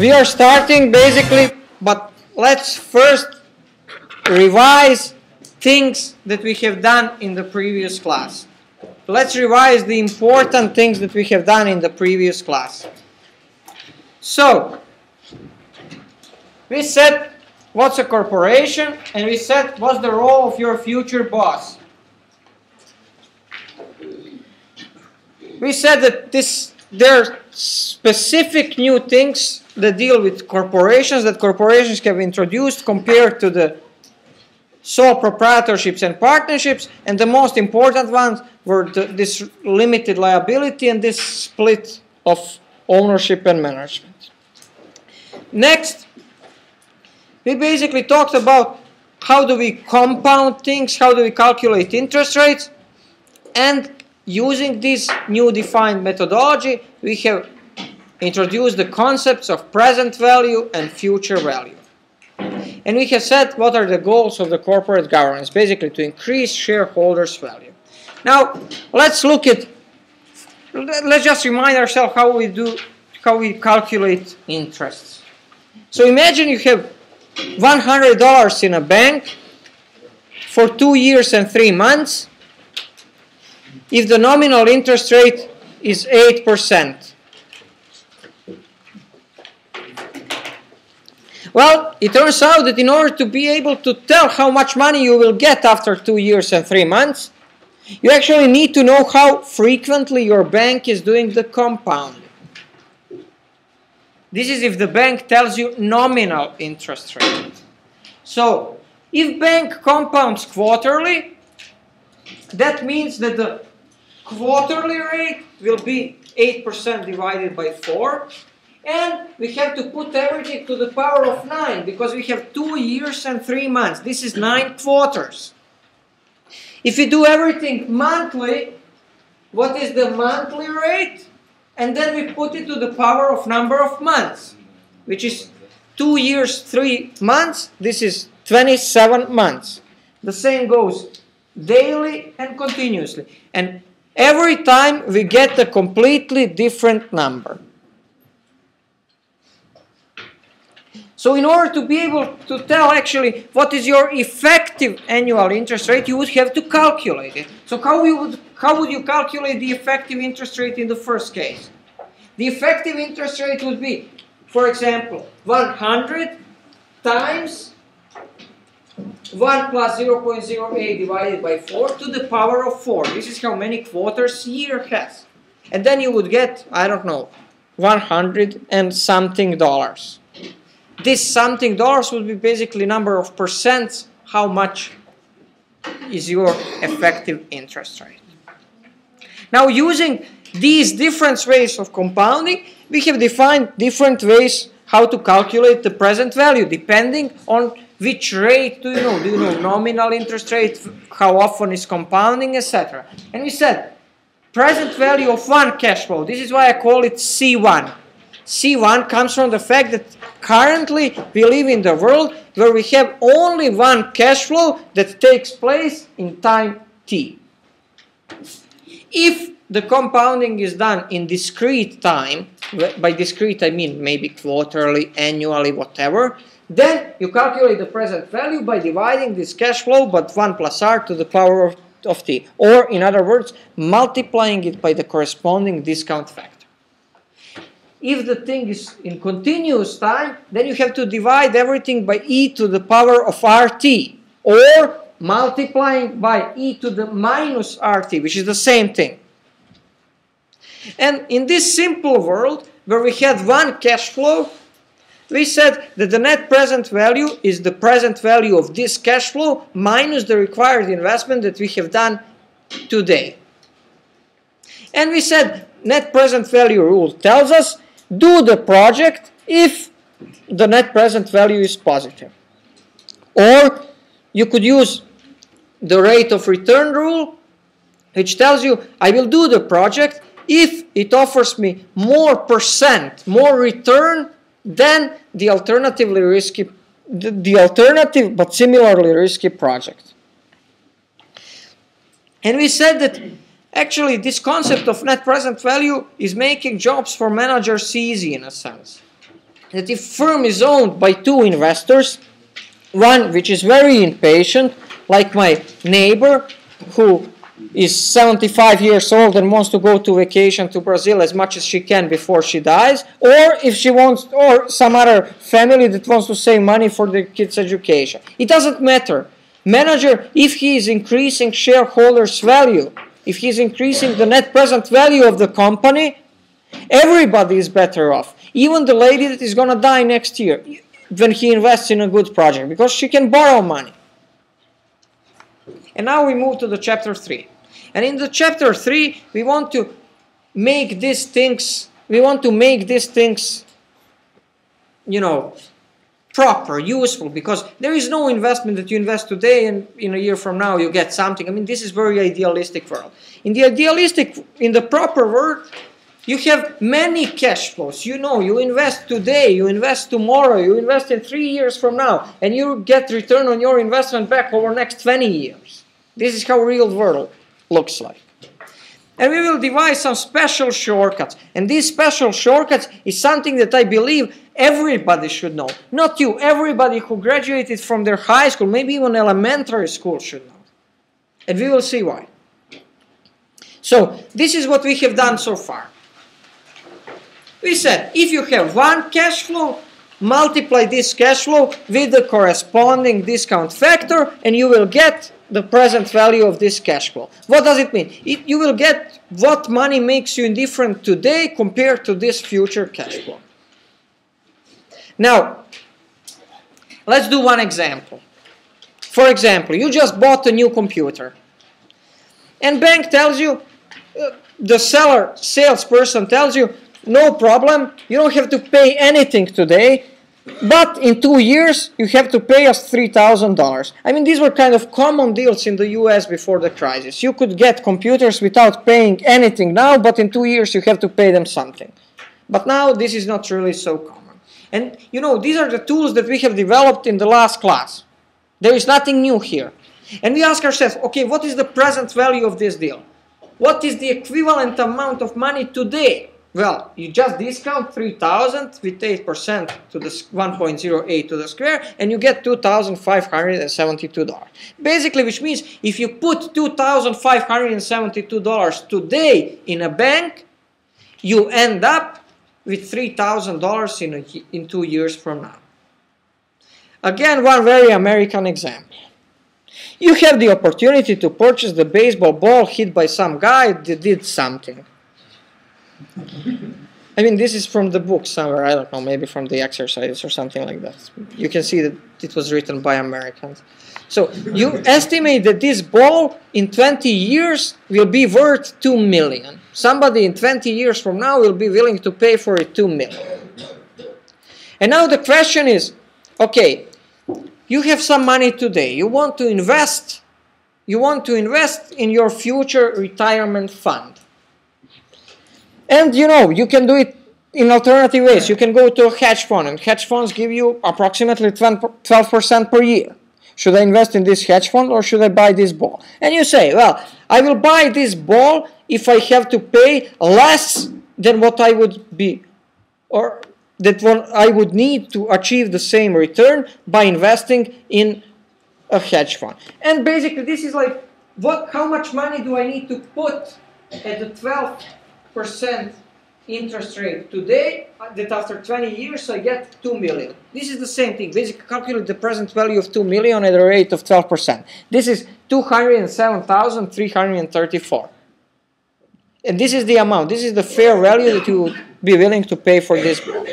We are starting basically, but let's first revise things that we have done in the previous class. Let's revise the important things that we have done in the previous class. So, we said what's a corporation, and we said what's the role of your future boss. We said that there are specific new things that deal with corporations, that corporations have introduced compared to the sole proprietorships and partnerships, and the most important ones were this limited liability and this split of ownership and management. Next, we basically talked about how do we compound things, how do we calculate interest rates, and using this new defined methodology, we have introduced the concepts of present value and future value. And we have said what are the goals of the corporate governance, basically to increase shareholders' value. Now, let's just remind ourselves how we calculate interests. So imagine you have $100 in a bank for 2 years and 3 months. If the nominal interest rate is 8%. Well, it turns out that in order to be able to tell how much money you will get after 2 years and 3 months, you actually need to know how frequently your bank is doing the compounding. This is if the bank tells you nominal interest rate. So, if bank compounds quarterly, that means that the quarterly rate will be 8% divided by 4, and we have to put everything to the power of 9, because we have 2 years and 3 months. This is 9 quarters. If you do everything monthly, what is the monthly rate? And then we put it to the power of number of months, which is 2 years, 3 months. This is 27 months. The same goes daily and continuously. And every time we get a completely different number. So in order to be able to tell actually what is your effective annual interest rate, you would have to calculate it. So how would you calculate the effective interest rate in the first case? The effective interest rate would be, for example, 100 times 1 plus 0.08 divided by 4 to the power of 4. This is how many quarters a year has. And then you would get, I don't know, 100 and something dollars. This something dollars would be basically number of percents, how much is your effective interest rate. Now, using these different ways of compounding, we have defined different ways how to calculate the present value, depending on which rate do you know. Do you know nominal interest rate, how often is compounding, etc. And we said, present value of one cash flow. This is why I call it C1. C1 comes from the fact that currently we live in the world where we have only one cash flow that takes place in time t. If the compounding is done in discrete time, by discrete I mean maybe quarterly, annually, whatever, then you calculate the present value by dividing this cash flow by 1 plus r to the power of t, or in other words, multiplying it by the corresponding discount factor. If the thing is in continuous time, then you have to divide everything by e to the power of rt, or multiplying by e to the minus rt, which is the same thing. And in this simple world, where we had one cash flow, we said that the net present value is the present value of this cash flow minus the required investment that we have done today. And we said net present value rule tells us do the project if the net present value is positive. Or you could use the rate of return rule, which tells you I will do the project if it offers me more percent, more return than the alternative but similarly risky project. And we said that actually, this concept of net present value is making jobs for managers easy in a sense. that if firm is owned by two investors, one which is very impatient, like my neighbor who is 75 years old and wants to go to vacation to Brazil as much as she can before she dies, or if she wants, or some other family that wants to save money for their kids' education. It doesn't matter. Manager, if he is increasing shareholders' value, if he is increasing the net present value of the company, everybody is better off. Even the lady that is going to die next year when he invests in a good project, because she can borrow money. And now we move to the chapter 3. And in the chapter 3, we want to make these things, you know, proper, useful, because there is no investment that you invest today and in a year from now you get something. I mean, this is very idealistic world. In the idealistic, in the proper world, you have many cash flows. You know, you invest today, you invest tomorrow, you invest in 3 years from now, and you get return on your investment back over the next 20 years. This is how real world looks like. And we will devise some special shortcuts. And these special shortcuts is something that I believe everybody should know. Not you, everybody who graduated from their high school, maybe even elementary school should know. And we will see why. So, this is what we have done so far. We said, if you have one cash flow, multiply this cash flow with the corresponding discount factor, and you will get the present value of this cash flow. What does it mean? You will get what money makes you indifferent today compared to this future cash flow. Now, let's do one example. For example, you just bought a new computer, and bank tells you, the seller, salesperson tells you, no problem, you don't have to pay anything today, but in 2 years you have to pay us $3,000. I mean, these were kind of common deals in the US before the crisis. You could get computers without paying anything now, but in 2 years you have to pay them something. But now this is not really so common. And you know, these are the tools that we have developed in the last class. There is nothing new here. And we ask ourselves, okay, what is the present value of this deal? What is the equivalent amount of money today? Well, you just discount 3,000 with 8% to the 1.08 to the square, and you get $2,572. Basically, which means if you put $2,572 today in a bank, you end up with $3,000 in 2 years from now. Again, one very American example. You have the opportunity to purchase the baseball ball hit by some guy that did something. I mean, this is from the book somewhere, I don't know, maybe from the exercises or something like that. You can see that it was written by Americans. So, you estimate that this ball in 20 years will be worth $2 million. Somebody in 20 years from now will be willing to pay for it $2 million. And now the question is, okay, you have some money today, you want to invest in your future retirement fund. And you know, you can do it in alternative ways. You can go to a hedge fund, and hedge funds give you approximately 12% per year. Should I invest in this hedge fund or should I buy this ball? And you say, well, I will buy this ball if I have to pay less than what I would be, or that what I would need to achieve the same return by investing in a hedge fund. And basically, this is like, how much money do I need to put at the 12% interest rate today, that after 20 years I get $2 million. This is the same thing. Basically, calculate the present value of $2 million at a rate of 12%. This is $207,334. And this is the amount. This is the fair value that you would be willing to pay for this book.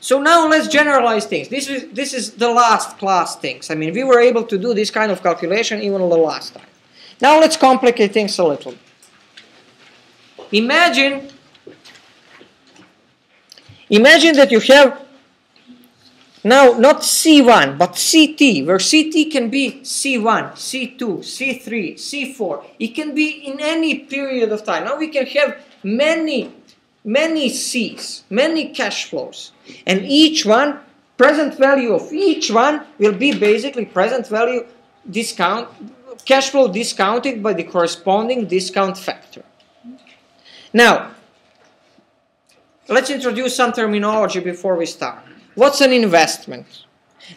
So now let's generalize things. This is the last class things. I mean, we were able to do this kind of calculation even the last time. Now let's complicate things a little. Imagine that you have now not C1, but CT, where CT can be C1, C2, C3, C4. It can be in any period of time. Now we can have many Cs, many cash flows. And each one, present value of each one will be basically present value discount, cash flow discounted by the corresponding discount factor. Now, let's introduce some terminology before we start. What's an investment?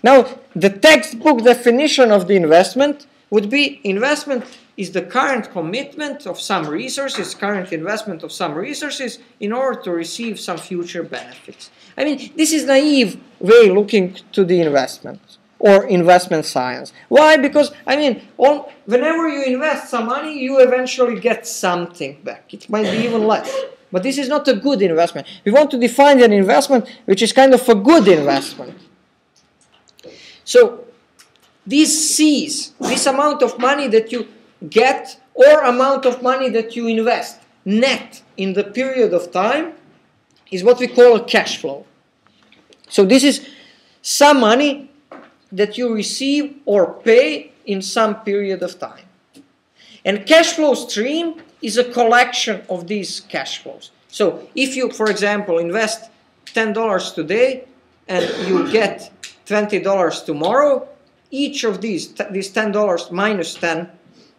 Now, the textbook definition of the investment would be investment is the current commitment of some resources, current investment of some resources in order to receive some future benefits. I mean, this is a naive way looking to the investment or investment science. Why? Because, I mean, whenever you invest some money, you eventually get something back. It might be even less. But this is not a good investment. We want to define an investment which is kind of a good investment. So these C's, this amount of money that you get or amount of money that you invest net in the period of time is what we call a cash flow. So this is some money that you receive or pay in some period of time. And cash flow stream is a collection of these cash flows. So if you, for example, invest $10 today and you get $20 tomorrow, each of these $10 minus 10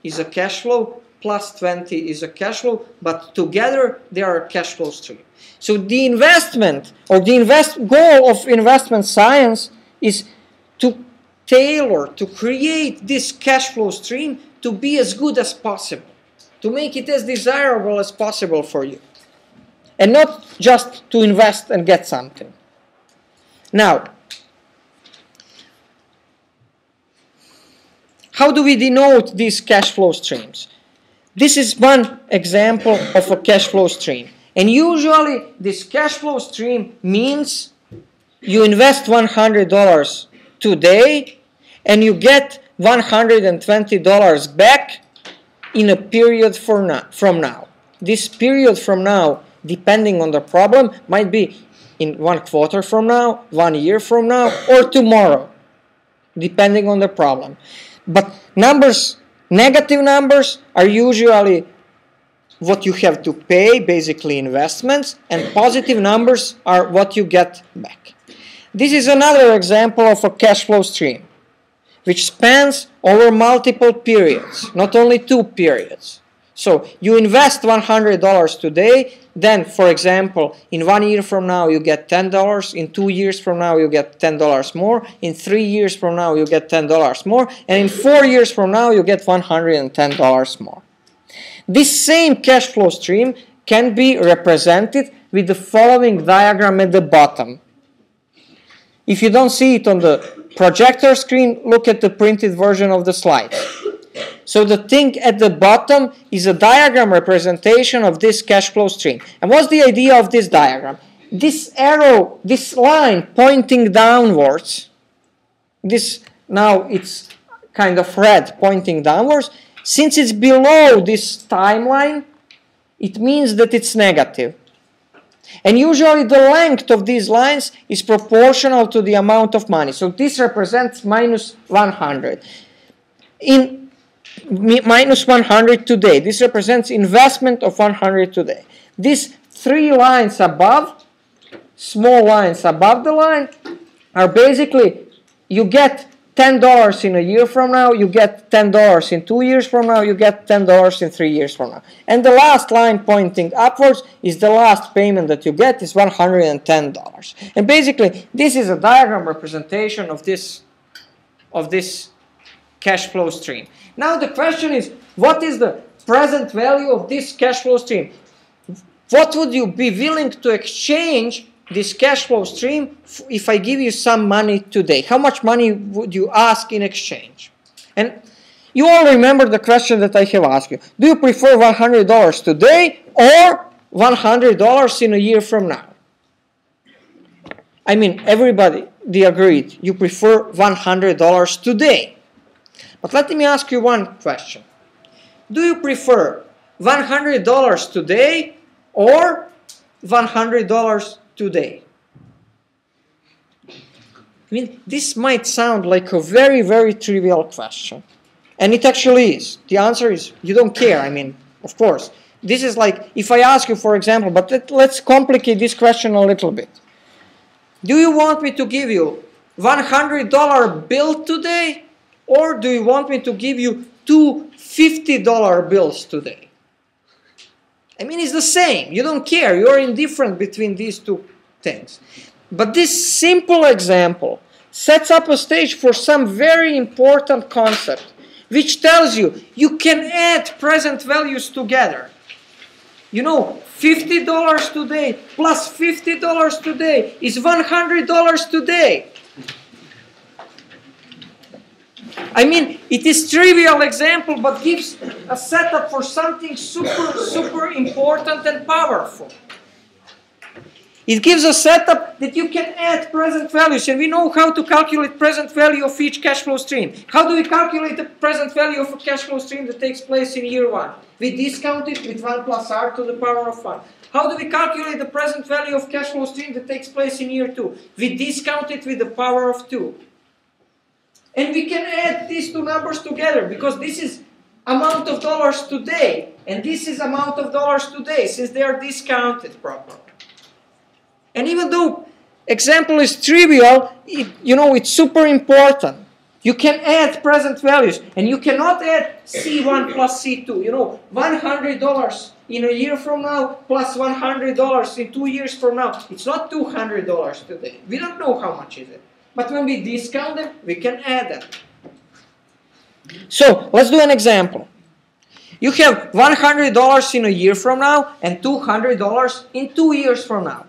is a cash flow, plus 20 is a cash flow, but together they are a cash flow stream. So the investment, or the goal of investment science is to tailor, to create this cash flow stream to be as good as possible, to make it as desirable as possible for you, and not just to invest and get something. Now, how do we denote these cash flow streams? This is one example of a cash flow stream. And usually this cash flow stream means you invest $100 today and you get $120 back in a period from now. This period from now, depending on the problem, might be in 1 quarter from now, 1 year from now, or tomorrow, depending on the problem. But numbers, negative numbers, are usually what you have to pay, basically investments, and positive numbers are what you get back. This is another example of a cash flow stream, which spans over multiple periods, not only 2 periods. So you invest $100 today, then, for example, in 1 year from now you get $10, in 2 years from now you get $10 more, in 3 years from now you get $10 more, and in 4 years from now you get $110 more. This same cash flow stream can be represented with the following diagram at the bottom. If you don't see it on the projector screen, look at the printed version of the slide. So the thing at the bottom is a diagram representation of this cash flow stream. And what's the idea of this diagram? This arrow, this line pointing downwards, this now it's kind of red pointing downwards, since it's below this timeline, it means that it's negative. And usually the length of these lines is proportional to the amount of money. So this represents minus 100. In minus 100 today. This represents investment of 100 today. These 3 lines above, small lines above the line, are basically you get $10 in a year from now, you get $10 in 2 years from now, you get $10 in 3 years from now. And the last line pointing upwards is the last payment that you get is $110. And basically, this is a diagram representation of this cash flow stream. Now the question is, what is the present value of this cash flow stream? What would you be willing to exchange this cash flow stream if I give you some money today? How much money would you ask in exchange? And you all remember the question that I have asked you. Do you prefer $100 today or $100 in a year from now? I mean, everybody agreed. You prefer $100 today. But let me ask you one question. Do you prefer $100 today or $100 today? I mean, this might sound like a very, very trivial question. And it actually is. The answer is you don't care. I mean, of course. This is like if I ask you, for example, but let's complicate this question a little bit. Do you want me to give you $100 bill today? Or do you want me to give you two $50 bills today? I mean, it's the same. You don't care. You're indifferent between these two things. But this simple example sets up a stage for some very important concept, which tells you you can add present values together. You know, $50 today plus $50 today is $100 today. I mean, it is trivial example, but gives a setup for something super important and powerful. It gives a setup that you can add present values, and we know how to calculate present value of each cash flow stream. How do we calculate the present value of a cash flow stream that takes place in year one? We discount it with 1 plus r to the power of 1. How do we calculate the present value of cash flow stream that takes place in year two? We discount it with the power of 2. And we can add these two numbers together, because this is amount of dollars today, and this is amount of dollars today, since they are discounted properly. And even though example is trivial, you know, it's super important. You can add present values, and you cannot add C1 plus C2. You know, $100 in a year from now plus $100 in 2 years from now. It's not $200 today. We don't know how much is it. But when we discount them, we can add them. So let's do an example. You have $100 in a year from now and $200 in 2 years from now.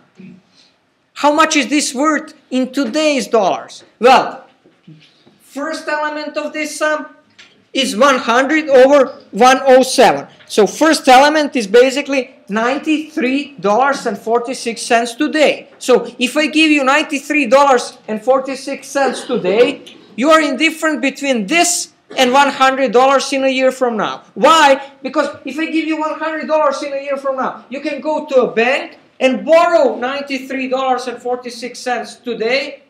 How much is this worth in today's dollars? Well, first element of this sum is 100 over 107. So first element is basically $93.46 today. So if I give you $93.46 today, you are indifferent between this and $100 in a year from now. Why? Because if I give you $100 in a year from now, you can go to a bank and borrow $93.46 today,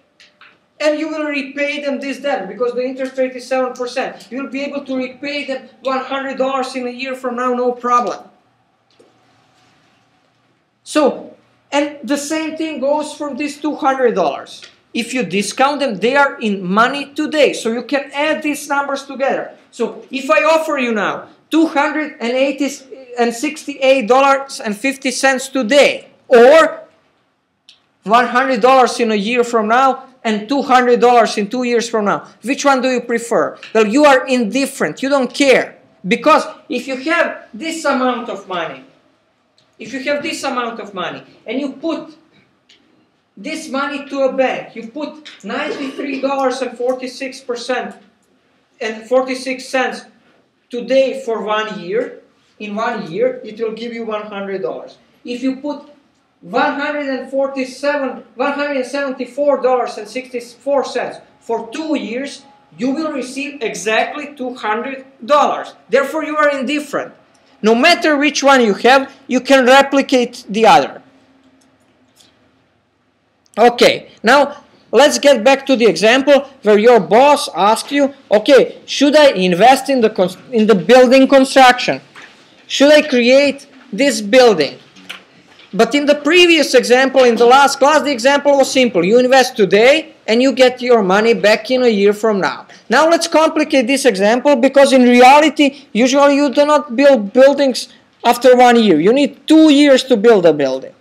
and you will repay them this then, because the interest rate is 7%. You'll be able to repay them $100 in a year from now, no problem. So, and the same thing goes for this $200. If you discount them, they are in money today, so you can add these numbers together. So, if I offer you now $268.50 today, or $100 in a year from now and $200 in 2 years from now, which one do you prefer? Well, you are indifferent. You don't care. Because if you have this amount of money, if you have this amount of money and you put this money to a bank, you put $93.46 today for 1 year, in 1 year it will give you $100. If you put $174.64 for 2 years, you will receive exactly $200. Therefore, you are indifferent. No matter which one you have, you can replicate the other. Okay, now let's get back to the example where your boss asks you, okay, should I invest in the building construction? Should I create this building? But in the previous example, in the last class, the example was simple. You invest today and you get your money back in a year from now. Now let's complicate this example, because in reality, usually you do not build buildings after 1 year. You need 2 years to build a building.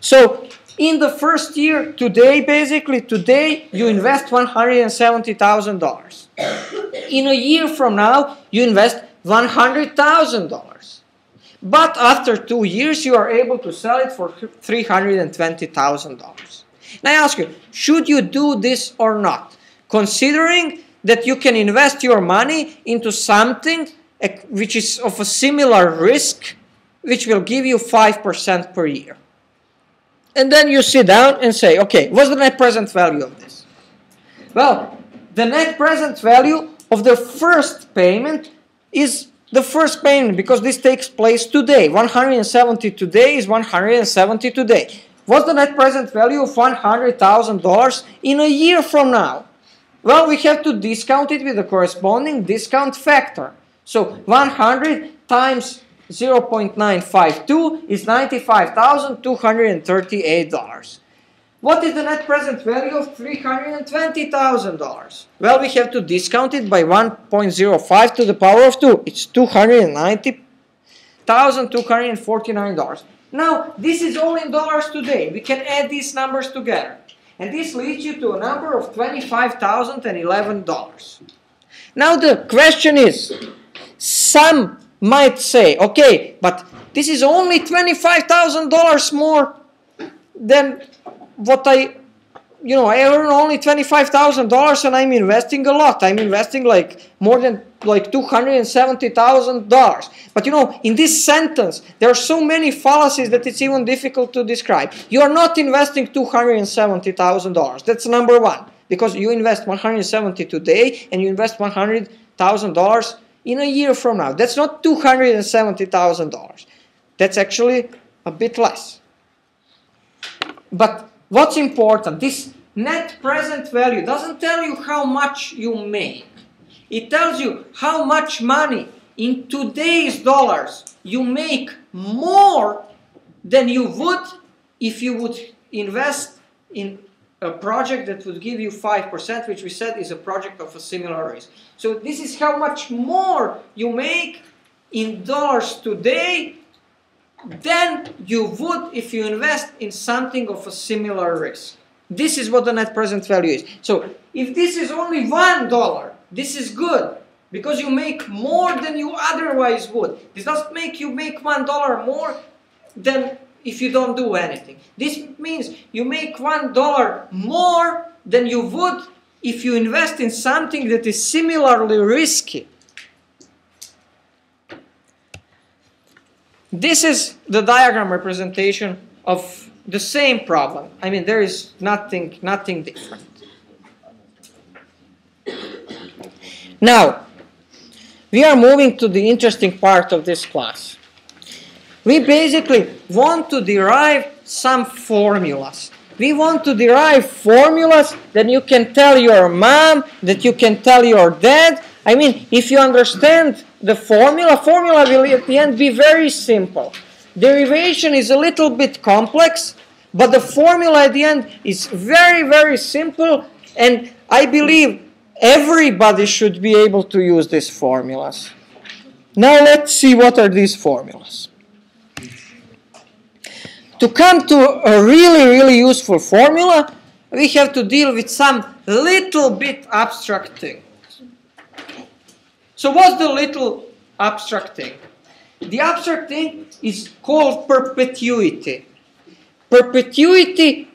So in the first year, today, basically, today you invest $170,000. In a year from now, you invest $100,000. But after 2 years, you are able to sell it for $320,000. And I ask you, should you do this or not? Considering that you can invest your money into something which is of a similar risk, which will give you 5% per year. And then you sit down and say, okay, what's the net present value of this? Well, the net present value of the first payment is the first payment, because this takes place today. 170 today is 170 today. What's the net present value of $100,000 in a year from now? Well, we have to discount it with the corresponding discount factor. So 100 times 0.952 is $95,238. What is the net present value of $320,000? Well, we have to discount it by 1.05 to the power of 2. It's $290,000. $1,249. Now, this is all in dollars today. We can add these numbers together. And this leads you to a number of $25,011. Now the question is, some might say, okay, but this is only $25,000 more than what I earn only $25,000 and I'm investing a lot. I'm investing more than $270,000. But in this sentence, there are so many fallacies that it's even difficult to describe. You are not investing $270,000. That's number one. Because you invest $170,000 today and you invest $100,000 in a year from now. That's not $270,000. That's actually a bit less. But what's important, this net present value doesn't tell you how much you make. It tells you how much money in today's dollars you make more than you would if you would invest in a project that would give you 5%, which we said is a project of a similar risk. So this is how much more you make in dollars today than you would if you invest in something of a similar risk. This is what the net present value is. So if this is only $1, this is good because you make more than you otherwise would. This doesn't make you make $1 more than if you don't do anything. This means you make $1 more than you would if you invest in something that is similarly risky. This is the diagram representation of the same problem. I mean, there is nothing different. Now, we are moving to the interesting part of this class. We basically want to derive some formulas. We want to derive formulas that you can tell your mom, that you can tell your dad. I mean, if you understand the formula will at the end be very simple. Derivation is a little bit complex, but the formula at the end is very, very simple, and I believe everybody should be able to use these formulas. Now let's see what are these formulas. To come to a really, really useful formula, we have to deal with some little bit abstract thing. So what's the little abstract thing? The abstract thing is called perpetuity. Perpetuity,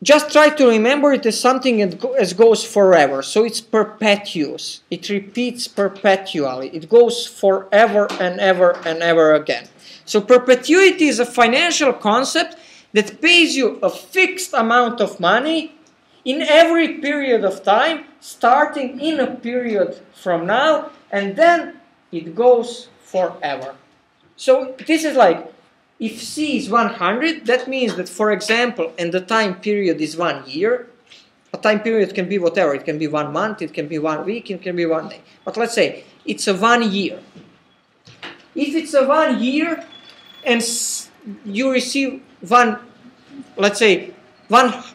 just try to remember it as something that goes forever. So it's perpetuous. It repeats perpetually. It goes forever and ever and ever again. So perpetuity is a financial concept that pays you a fixed amount of money in every period of time, starting in a period from now, and then it goes forever. So this is like, if C is 100, that means that, for example, and the time period is 1 year, a time period can be whatever, it can be 1 month, it can be 1 week, it can be 1 day, but let's say it's a 1 year. If it's a 1 year and you receive $1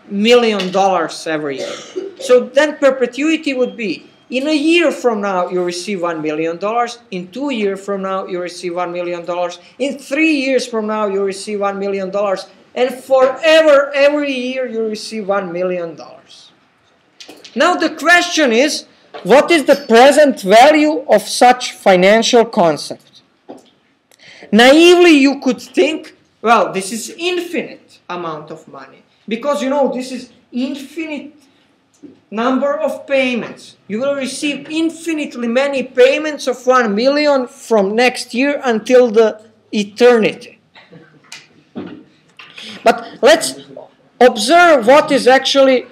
million every year. So then perpetuity would be, in a year from now you receive $1 million, in 2 years from now you receive $1 million, in 3 years from now you receive $1 million, and forever, every year you receive $1 million. Now the question is, what is the present value of such financial concept? Naively you could think, well, this is infinite amount of money. Because, this is infinite number of payments. You will receive infinitely many payments of $1 million from next year until the eternity. But let's observe what is actually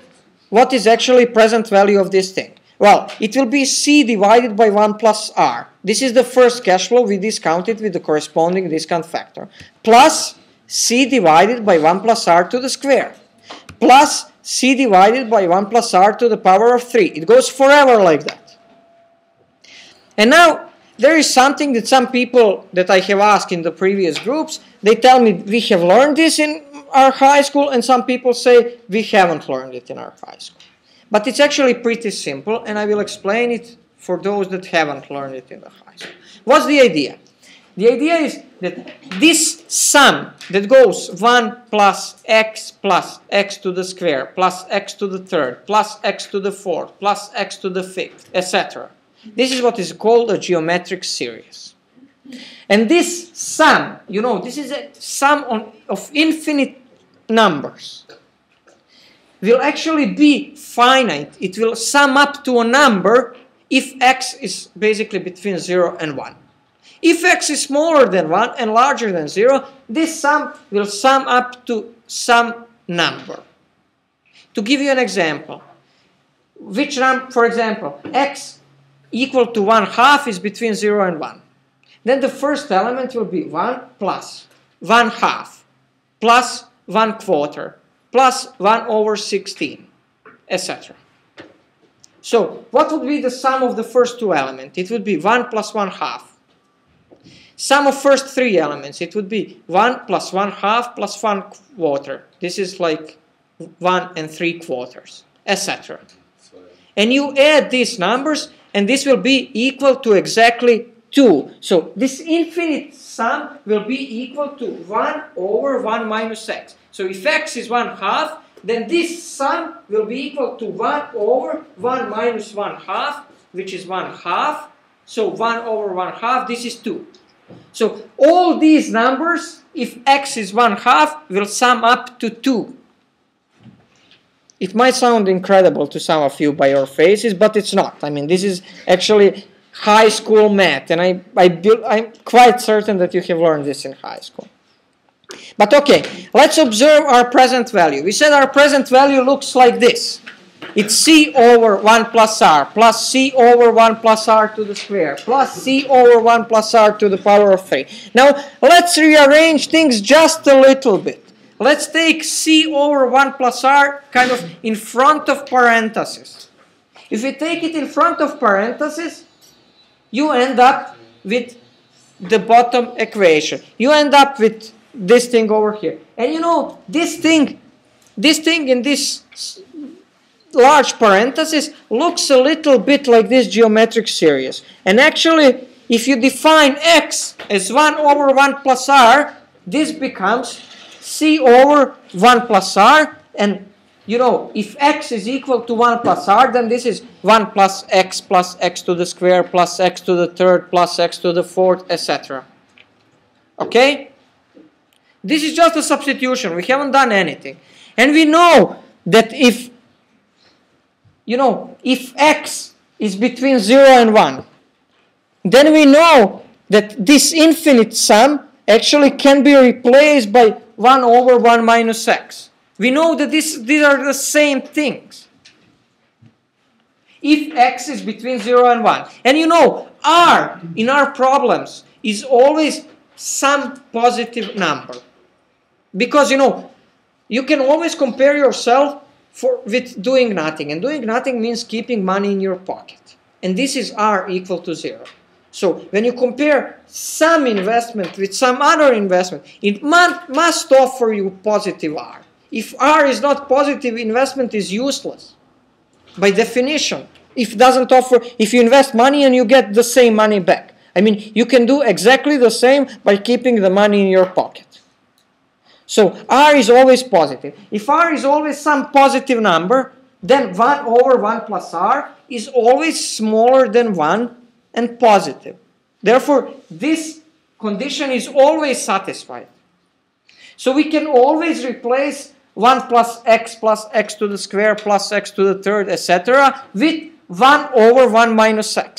present value of this thing. Well, it will be C divided by 1 plus R. This is the first cash flow. We discount it with the corresponding discount factor. Plus C divided by 1 plus R to the square. Plus C divided by 1 plus R to the power of 3. It goes forever like that. And now, there is something that some people that I have asked in the previous groups, they tell me we have learned this in our high school, and some people say we haven't learned it in our high school. But it's actually pretty simple, and I will explain it for those that haven't learned it in the high school. What's the idea? The idea is that this sum that goes 1 plus x to the square, plus x to the third, plus x to the fourth, plus x to the fifth, etc. This is what is called a geometric series. And this sum, you know, this is a sum of infinite numbers, will actually be finite. It will sum up to a number if x is basically between 0 and 1. If x is smaller than 1 and larger than 0, this sum will sum up to some number. To give you an example, which number, for example, x equal to 1/2 is between 0 and 1. Then the first element will be 1 plus 1/2 plus 1/4 plus 1/16, etc. So what would be the sum of the first two elements? It would be 1 plus 1/2. Sum of first three elements, it would be 1 plus 1/2 plus 1/4. This is like 1 3/4, etc. And you add these numbers, and this will be equal to exactly 2. So this infinite sum will be equal to 1/(1 - x). So if x is 1/2, then this sum will be equal to 1/(1 - 1/2, which is 1/2. So 1/1/2, this is 2. So all these numbers, if x is 1/2, will sum up to 2. It might sound incredible to some of you by your faces, but it's not. I mean, this is actually high school math, and I'm quite certain that you have learned this in high school. But okay, let's observe our present value. We said our present value looks like this. It's c/1 + r plus c/1 + r to the square plus c/1 + r to the power of 3. Now, let's rearrange things just a little bit. Let's take c/1 + r kind of in front of parentheses. If we take it in front of parentheses, you end up with the bottom equation. You end up with this thing over here. And you know, this thing in this large parenthesis looks a little bit like this geometric series. And actually, if you define x as 1/1 + r, this becomes c/1 + r. And you know, if x is equal to 1 + r, then this is 1 plus x to the square, plus x to the third, plus x to the fourth, etc. Okay? This is just a substitution. We haven't done anything. And we know that if, you know, if x is between 0 and 1, then we know that this infinite sum actually can be replaced by 1/(1 - x). We know that these are the same things if x is between 0 and 1. And you know, r in our problems is always some positive number. Because, you know, you can always compare yourself with doing nothing. And doing nothing means keeping money in your pocket. And this is r equal to 0. So when you compare some investment with some other investment, it must offer you positive r. If r is not positive, investment is useless by definition. If doesn't offer, if you invest money and you get the same money back, I mean, you can do exactly the same by keeping the money in your pocket. So r is always positive. If r is always some positive number, then 1/1 + r is always smaller than 1 and positive. Therefore, this condition is always satisfied. So we can always replace 1 plus x to the square plus x to the third, etc. with 1/(1 - x).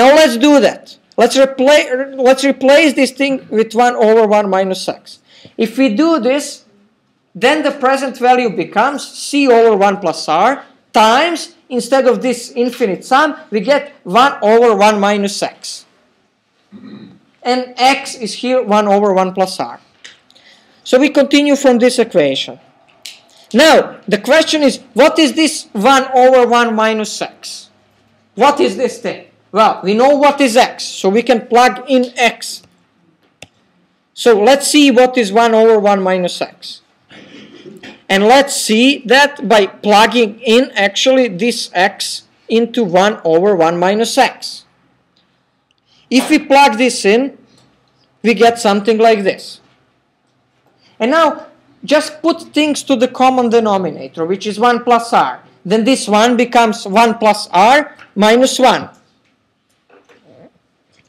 Now let's do that. Let's replace this thing with 1/(1 - x). If we do this, then the present value becomes c/1 + r times, instead of this infinite sum, we get 1/(1 - x). And x is here 1/1 + r. So we continue from this equation. Now, the question is, what is this 1/1 - x? What is this thing? Well, we know what is x, so we can plug in x. So let's see what is 1/1 - x. And let's see that by plugging in actually this x into 1/1 - x. If we plug this in, we get something like this. And now just put things to the common denominator, which is 1 plus r. Then this one becomes 1 plus r minus 1.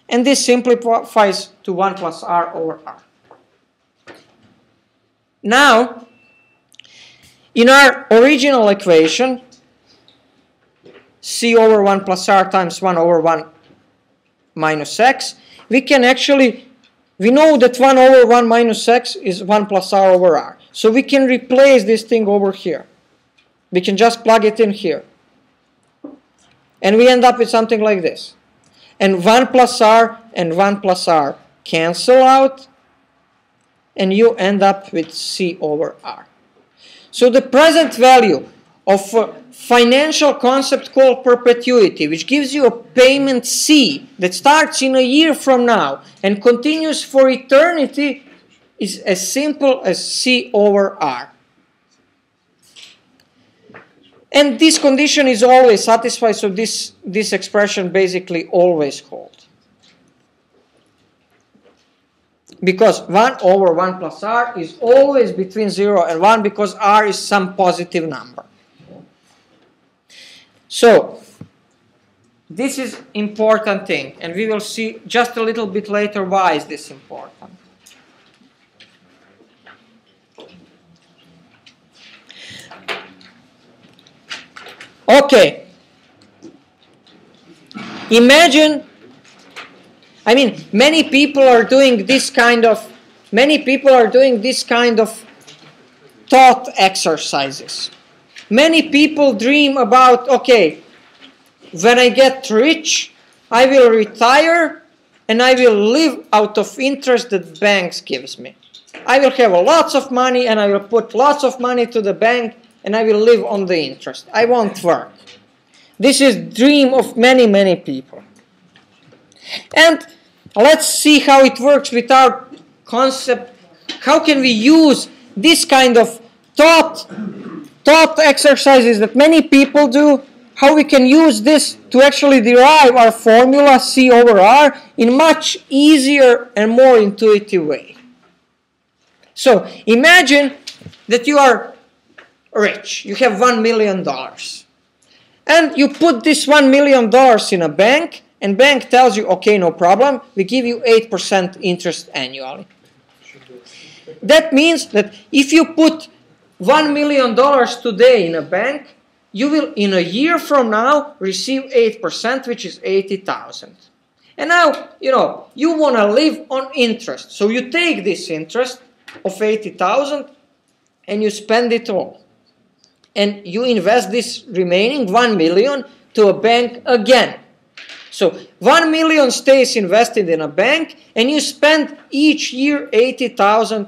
And this simplifies to 1 plus r over r. Now, in our original equation, c over 1 plus r times 1 over 1 minus x, we know that 1 over 1 minus x is 1 plus r over r. So we can replace this thing over here. We can just plug it in here. And we end up with something like this. And 1 plus r and 1 plus r cancel out. And you end up with c over r. So the present value of a financial concept called perpetuity, which gives you a payment C that starts in a year from now and continues for eternity, is as simple as C over R. And this condition is always satisfied, so this expression basically always holds. Because 1 over 1 plus r is always between 0 and 1 because r is some positive number. So, this is an important thing, and we will see just a little bit later why is this important. Okay. Many people are doing this kind of thought exercises. Many people dream about, okay, when I get rich, I will retire and I will live out of interest that banks gives me. I will have lots of money and I will put lots of money to the bank and I will live on the interest. I won't work. This is the dream of many, many people. And let's see how it works with our concept. How can we use this kind of thought exercises that many people do? How we can use this to actually derive our formula C over R in much easier and more intuitive way. So imagine that you are rich. You have $1 million. And you put this $1 million in a bank. And bank tells you, okay, no problem, we give you 8% interest annually. That means that if you put $1 million today in a bank, you will, in a year from now, receive 8%, which is $80,000. And now, you want to live on interest. So you take this interest of $80,000 and you spend it all. And you invest this remaining $1 million to a bank again. So 1 million stays invested in a bank and you spend each year $80,000.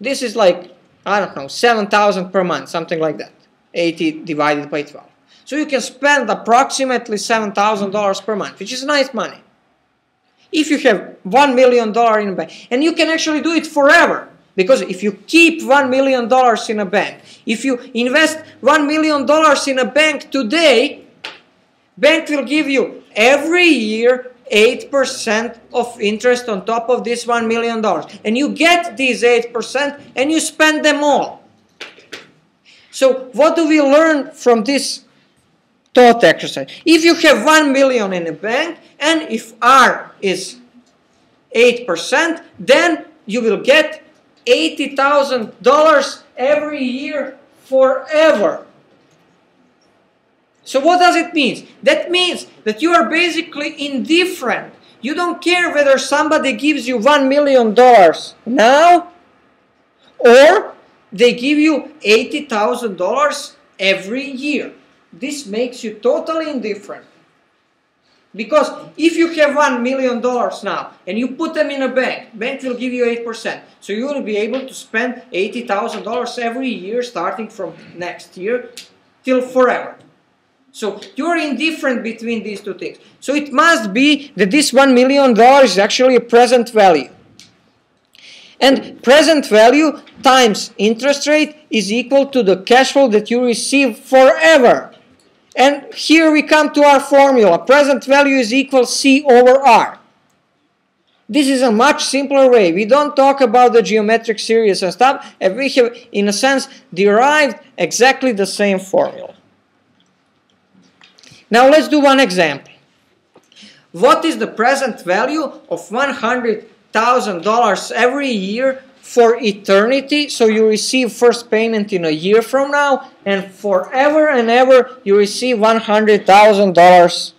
This is like, I don't know, $7,000 per month, something like that. 80 divided by 12. So you can spend approximately $7,000 per month, which is nice money. If you have $1 million in a bank, and you can actually do it forever. Because if you keep $1 million in a bank, if you invest $1 million in a bank today, bank will give you every year 8% of interest on top of this $1 million. And you get these 8% and you spend them all. So what do we learn from this thought exercise? If you have $1 million in a bank and if R is 8%, then you will get $80,000 every year forever. So what does it mean? That means that you are basically indifferent. You don't care whether somebody gives you $1 million now or they give you $80,000 every year. This makes you totally indifferent. Because if you have $1 million now and you put them in a bank will give you 8%. So you will be able to spend $80,000 every year starting from next year till forever. So you're indifferent between these two things. So it must be that this $1 million is actually a present value. And present value times interest rate is equal to the cash flow that you receive forever. And here we come to our formula. Present value is equal C over R. This is a much simpler way. We don't talk about the geometric series and stuff, and we have, in a sense, derived exactly the same formula. Now let's do one example. What is the present value of $100,000 every year for eternity? So you receive first payment in a year from now, and forever and ever you receive $100,000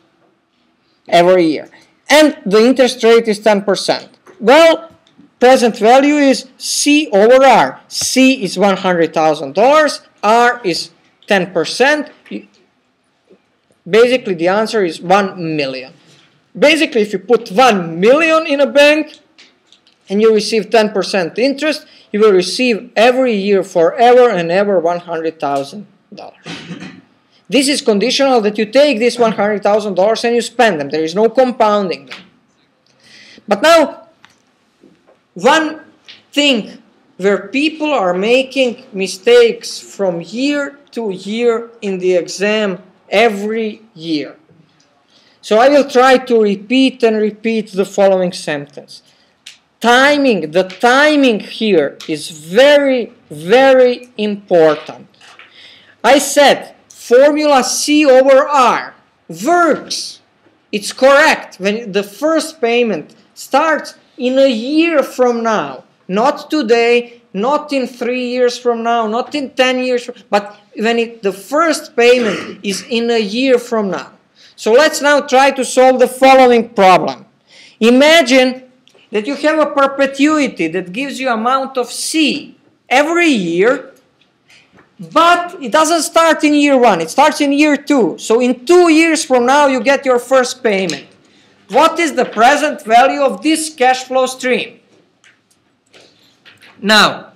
every year. And the interest rate is 10%. Well, present value is C over R. C is $100,000, R is 10%. Basically, the answer is 1 million. Basically, if you put 1 million in a bank and you receive 10% interest, you will receive every year forever and ever $100,000. This is conditional that you take this $100,000 and you spend them. There is no compounding them. But now, one thing where people are making mistakes from year to year in the exam every year. So I will try to repeat and repeat the following sentence. Timing, the timing here is very, very important. I said formula C over R works. It's correct when the first payment starts in a year from now. Not today, not in 3 years from now, not in 10 years, but when the first payment is in a year from now. So let's now try to solve the following problem. Imagine that you have a perpetuity that gives you amount of C every year, but it doesn't start in year one, it starts in year two. So in 2 years from now, you get your first payment. What is the present value of this cash flow stream? Now,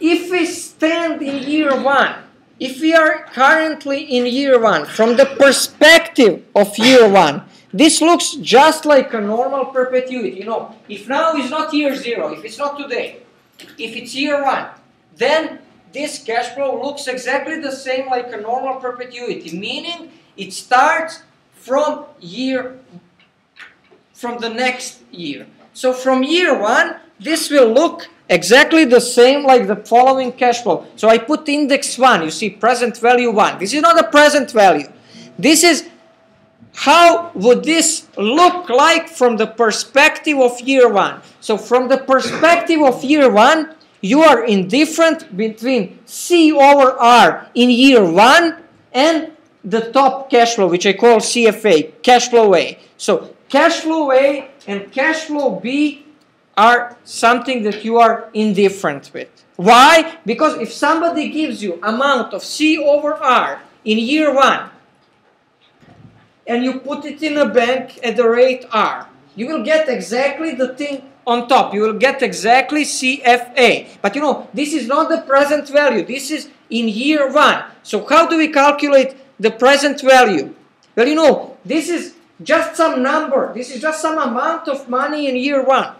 if we stand in year one, if we are currently in year one, from the perspective of year one, this looks just like a normal perpetuity. You know, if now is not year zero, if it's not today, if it's year one, then this cash flow looks exactly the same like a normal perpetuity, meaning it starts from the next year. So from year one, this will look exactly the same like the following cash flow. So I put index 1, you see present value 1. This is not a present value. This is how would this look like from the perspective of year 1. So from the perspective of year 1, you are indifferent between C over R in year 1 and the top cash flow, which I call CFA, cash flow A. So cash flow A and cash flow B are something that you are indifferent with. Why? Because if somebody gives you amount of C over R in year 1 and you put it in a bank at the rate R, you will get exactly the thing on top. You will get exactly CFA. But you know, this is not the present value. This is in year 1. So how do we calculate the present value? Well, you know, this is just some number. This is just some amount of money in year 1.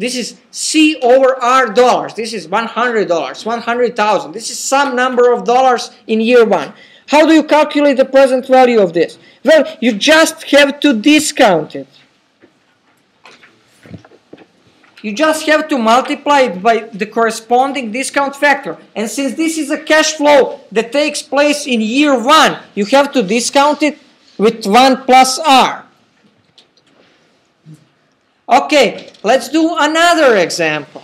This is C over R dollars. This is $100, $100,000. This is some number of dollars in year 1. How do you calculate the present value of this? Well, you just have to discount it. You just have to multiply it by the corresponding discount factor. And since this is a cash flow that takes place in year 1, you have to discount it with 1 plus R. Okay, let's do another example.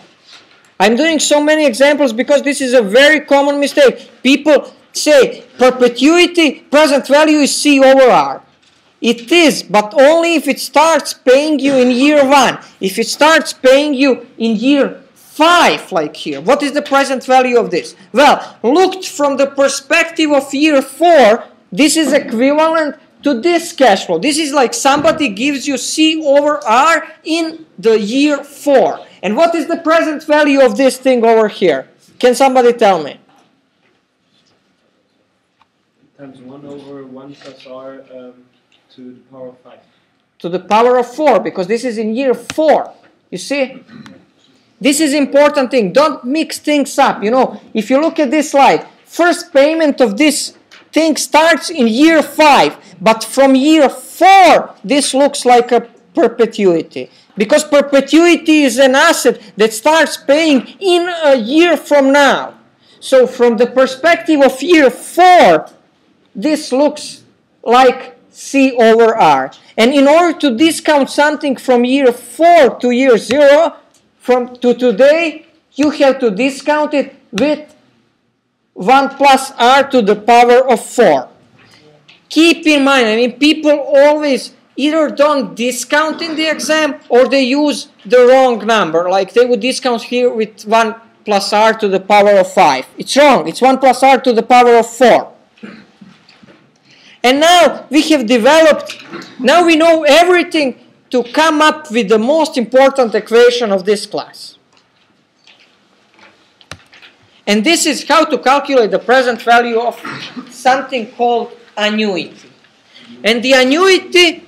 I'm doing so many examples because this is a very common mistake. People say perpetuity, present value is C over R. It is, but only if it starts paying you in year 1. If it starts paying you in year 5, like here, what is the present value of this? Well, looked from the perspective of year 4, this is equivalent to this cash flow. This is like somebody gives you C over R in the year 4. And what is the present value of this thing over here? Can somebody tell me? Times 1 over 1 plus R... to the power of 5. To the power of 4, because this is in year 4. You see? This is important thing. Don't mix things up. You know, if you look at this slide, first payment of this thing starts in year 5, but from year 4, this looks like a perpetuity. Because perpetuity is an asset that starts paying in a year from now. So from the perspective of year 4, this looks like C over R. And in order to discount something from year 4 to year 0, from to today, you have to discount it with 1 plus R to the power of 4. Keep in mind, I mean, people always either don't discount in the exam or they use the wrong number. Like they would discount here with 1 plus R to the power of 5. It's wrong. It's 1 plus R to the power of 4. And now we have developed, now we know everything to come up with the most important equation of this class. And this is how to calculate the present value of something called annuity. And the annuity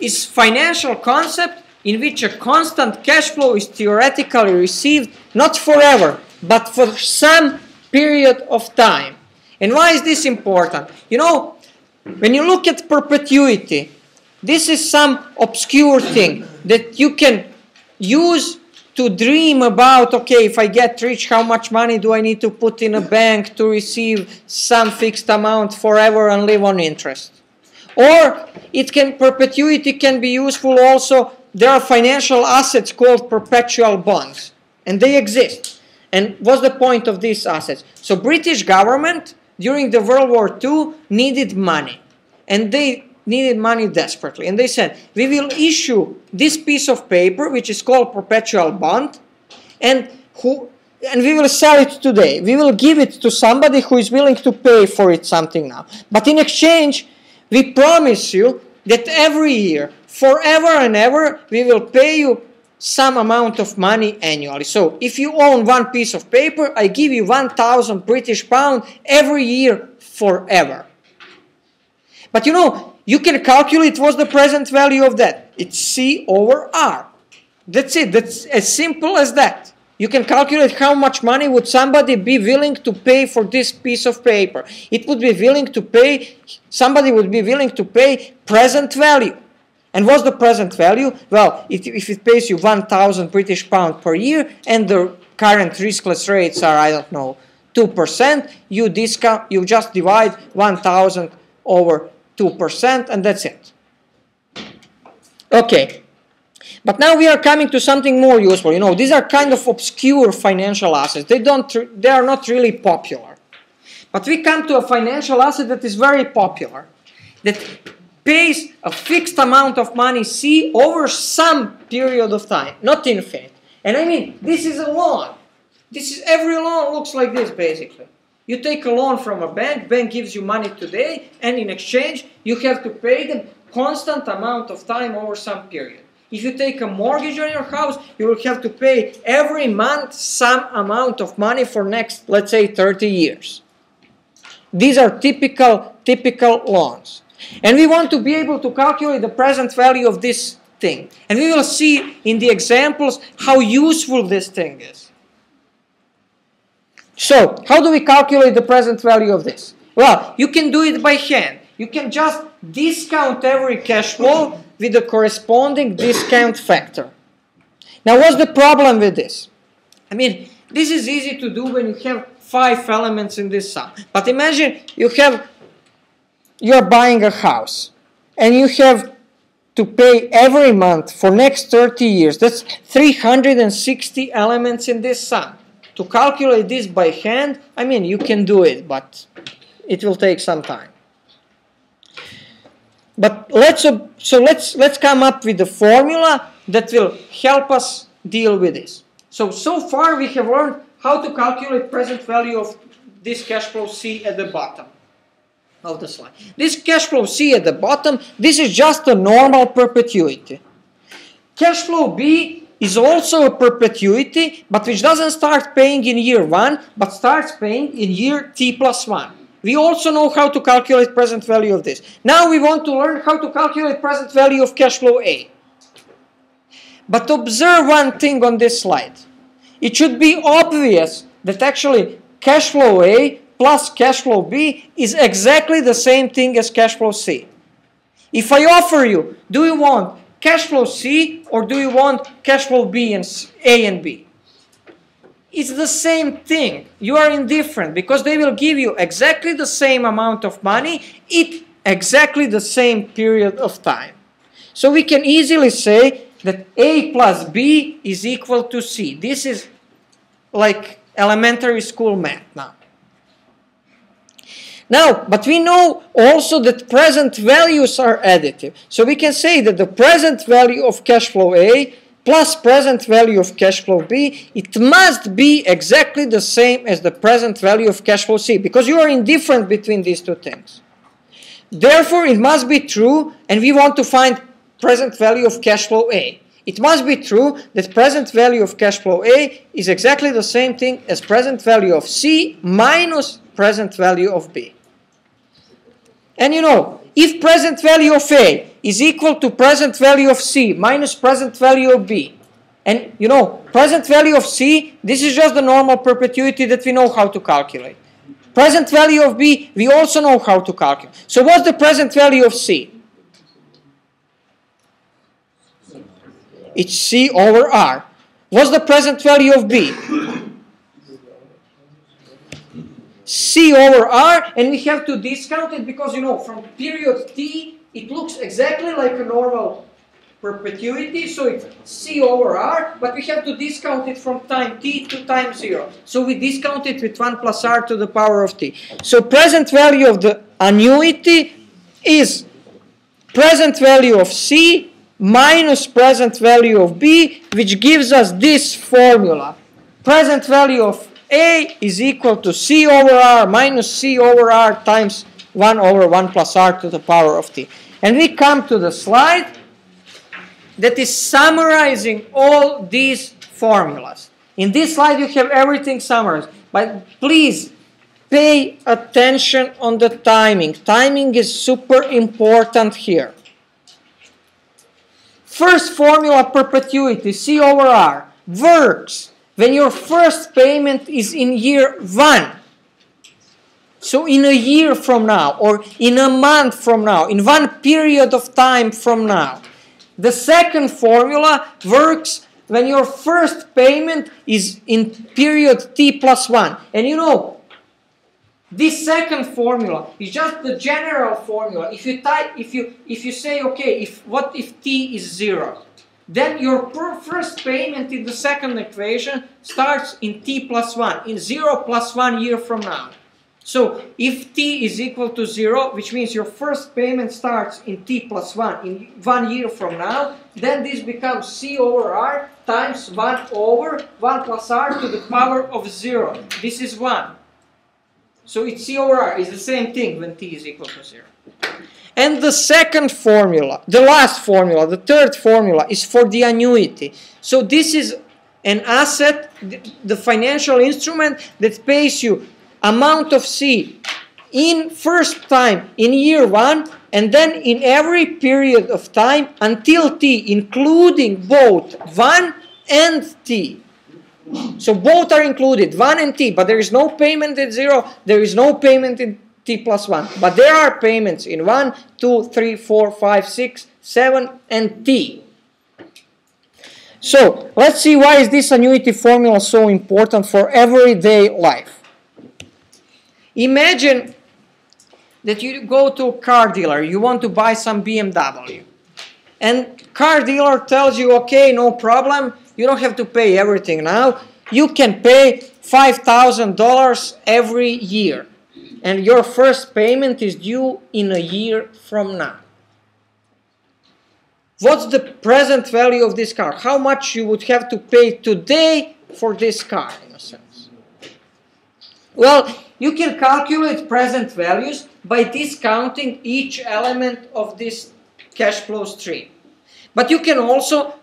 is a financial concept in which a constant cash flow is theoretically received, not forever, but for some period of time. And why is this important? You know, when you look at perpetuity, this is some obscure thing that you can use to dream about, okay, if I get rich, how much money do I need to put in a bank to receive some fixed amount forever and live on interest? Or it can, perpetuity can be useful also. There are financial assets called perpetual bonds, and they exist. And what's the point of these assets? So British government during the World War II needed money, and they needed money desperately. And they said, we will issue this piece of paper, which is called perpetual bond, and we will sell it today. We will give it to somebody who is willing to pay for it something now. But in exchange, we promise you that every year, forever and ever, we will pay you some amount of money annually. So if you own one piece of paper, I give you 1,000 British pounds every year forever. But you know, you can calculate what's the present value of that. It's C over R. That's it. That's as simple as that. You can calculate how much money would somebody be willing to pay for this piece of paper. It would be willing to pay, somebody would be willing to pay present value. And what's the present value? Well, if it pays you 1,000 British pounds per year and the current riskless rates are, I don't know, 2%, you just divide 1,000 over 2% and that's it. Okay, but now we are coming to something more useful. You know, these are kind of obscure financial assets. They are not really popular. But we come to a financial asset that is very popular, that pays a fixed amount of money, C, over some period of time, not infinite. And I mean, this is a loan. Every loan looks like this, basically. You take a loan from a bank, bank gives you money today, and in exchange, you have to pay them constant amount of time over some period. If you take a mortgage on your house, you will have to pay every month some amount of money for next, let's say, 30 years. These are typical loans. And we want to be able to calculate the present value of this thing. And we will see in the examples how useful this thing is. So, how do we calculate the present value of this? Well, you can do it by hand. You can just discount every cash flow with the corresponding discount factor. Now, what's the problem with this? I mean, this is easy to do when you have 5 elements in this sum. But imagine you're buying a house, and you have to pay every month for next 30 years. That's 360 elements in this sum. To calculate this by hand, I mean, you can do it, but it will take some time. But let's come up with a formula that will help us deal with this. So far we have learned how to calculate present value of this cash flow C at the bottom of the slide. This cash flow C at the bottom, this is just a normal perpetuity. Cash flow B is also a perpetuity, but which doesn't start paying in year 1, but starts paying in year T+1. We also know how to calculate present value of this. Now we want to learn how to calculate present value of cash flow A. But observe one thing on this slide. It should be obvious that actually cash flow A plus cash flow B is exactly the same thing as cash flow C. If I offer you, do you want cash flow C, or do you want cash flow B and A and B? It's the same thing. You are indifferent because they will give you exactly the same amount of money in exactly the same period of time. So we can easily say that A plus B is equal to C. This is like elementary school math now. Now, but we know also that present values are additive. So we can say that the present value of cash flow A plus present value of cash flow B, it must be exactly the same as the present value of cash flow C, because you are indifferent between these two things. Therefore, it must be true, and we want to find present value of cash flow A. It must be true that present value of cash flow A is exactly the same thing as present value of C minus present value of B. And you know, if present value of A is equal to present value of C minus present value of B, and you know, present value of C, this is just the normal perpetuity that we know how to calculate. Present value of B, we also know how to calculate. So what's the present value of C? It's C over R. What's the present value of B? C over R, and we have to discount it because, you know, from period T, it looks exactly like a normal perpetuity, so it's C over R, but we have to discount it from time T to time 0. So we discount it with 1 plus R to the power of T. So present value of the annuity is present value of C minus present value of B, which gives us this formula. Present value of A is equal to C over R minus C over R times 1 over 1 plus R to the power of T. And we come to the slide that is summarizing all these formulas. In this slide you have everything summarized, but please pay attention on the timing. Timing is super important here. First formula, perpetuity, C over R, works when your first payment is in year 1. So in a year from now, or in a month from now, in one period of time from now. The second formula works when your first payment is in period T plus 1. And you know, this second formula is just the general formula. If you say, okay, what if T is 0, then your first payment in the second equation starts in T plus 1, in 0 plus 1 year from now. So if T is equal to 0, which means your first payment starts in T plus 1, in 1 year from now, then this becomes C over R times 1 over 1 plus R to the power of 0. This is 1. So it's C over R. It's the same thing when T is equal to 0. And the second formula, the last formula, the third formula, is for the annuity. So this is an asset, the financial instrument that pays you amount of C in first time in year 1, and then in every period of time until T, including both 1 and T. So both are included, 1 and T, but there is no payment at 0, there is no payment in T plus 1. But there are payments in 1, 2, 3, 4, 5, 6, 7, and T. So let's see why is this annuity formula so important for everyday life. Imagine that you go to a car dealer, you want to buy some BMW. And car dealer tells you, okay, no problem, you don't have to pay everything now. You can pay $5,000 every year. And your first payment is due in a year from now. What's the present value of this car? How much you would have to pay today for this car, in a sense? Well, you can calculate present values by discounting each element of this cash flow stream. But you can also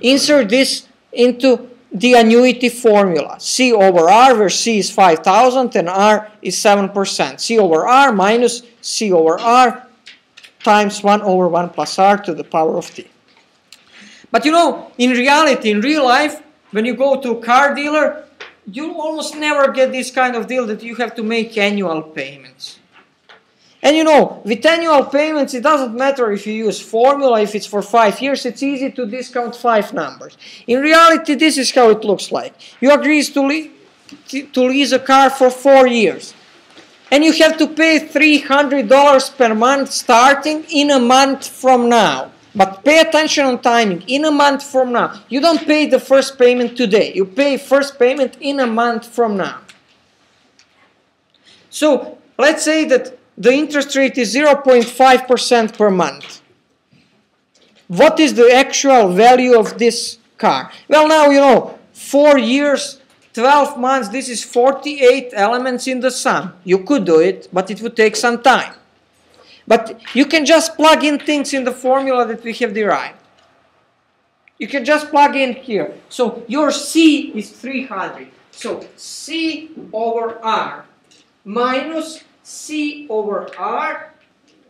insert this into the annuity formula. C over R, where C is 5,000 and R is 7%. C over R minus C over R times 1 over 1 plus R to the power of T. But you know, in reality, in real life, when you go to a car dealer, you almost never get this kind of deal that you have to make annual payments. And you know, with annual payments, it doesn't matter if you use formula, if it's for 5 years, it's easy to discount five numbers. In reality, this is how it looks like. You agree to lease a car for 4 years. And you have to pay $300 per month starting in a month from now. But pay attention on timing, in a month from now. You don't pay the first payment today. You pay first payment in a month from now. So, let's say that the interest rate is 0.5% per month. What is the actual value of this car? Well, now you know, 4 years, 12 months, this is 48 elements in the sum. You could do it, but it would take some time. But you can just plug in things in the formula that we have derived. You can just plug in here. So your C is 300. So C over R minus C over R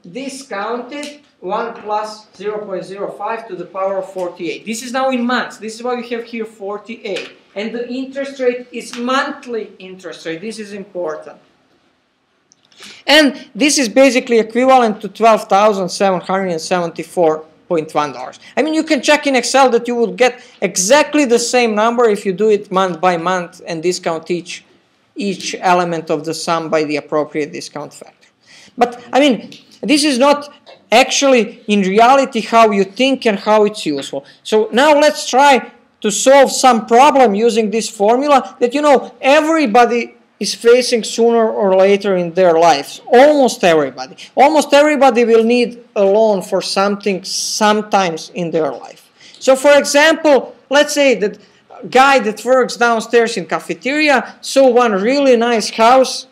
discounted 1 plus 0.05 to the power of 48. This is now in months. This is why we have here 48. And the interest rate is monthly interest rate. This is important. And this is basically equivalent to $12,774.1. I mean, you can check in Excel that you will get exactly the same number if you do it month by month and discount each element of the sum by the appropriate discount factor. But, I mean, this is not actually in reality how you think and how it's useful. So now let's try to solve some problem using this formula that, you know, everybody is facing sooner or later in their lives. Almost everybody. Almost everybody will need a loan for something sometimes in their life. So, for example, let's say that guy that works downstairs in cafeteria saw one really nice house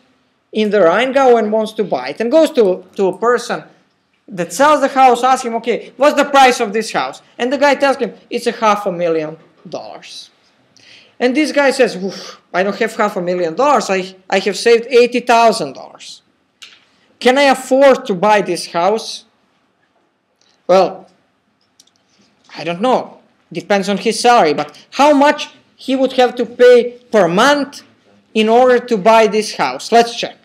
in the Rheingau and wants to buy it, and goes to a person that sells the house, asks him, okay, what's the price of this house? And the guy tells him, it's $500,000. And this guy says, I don't have $500,000, I have saved $80,000. Can I afford to buy this house? Well, I don't know. Depends on his salary, but how much he would have to pay per month in order to buy this house? Let's check.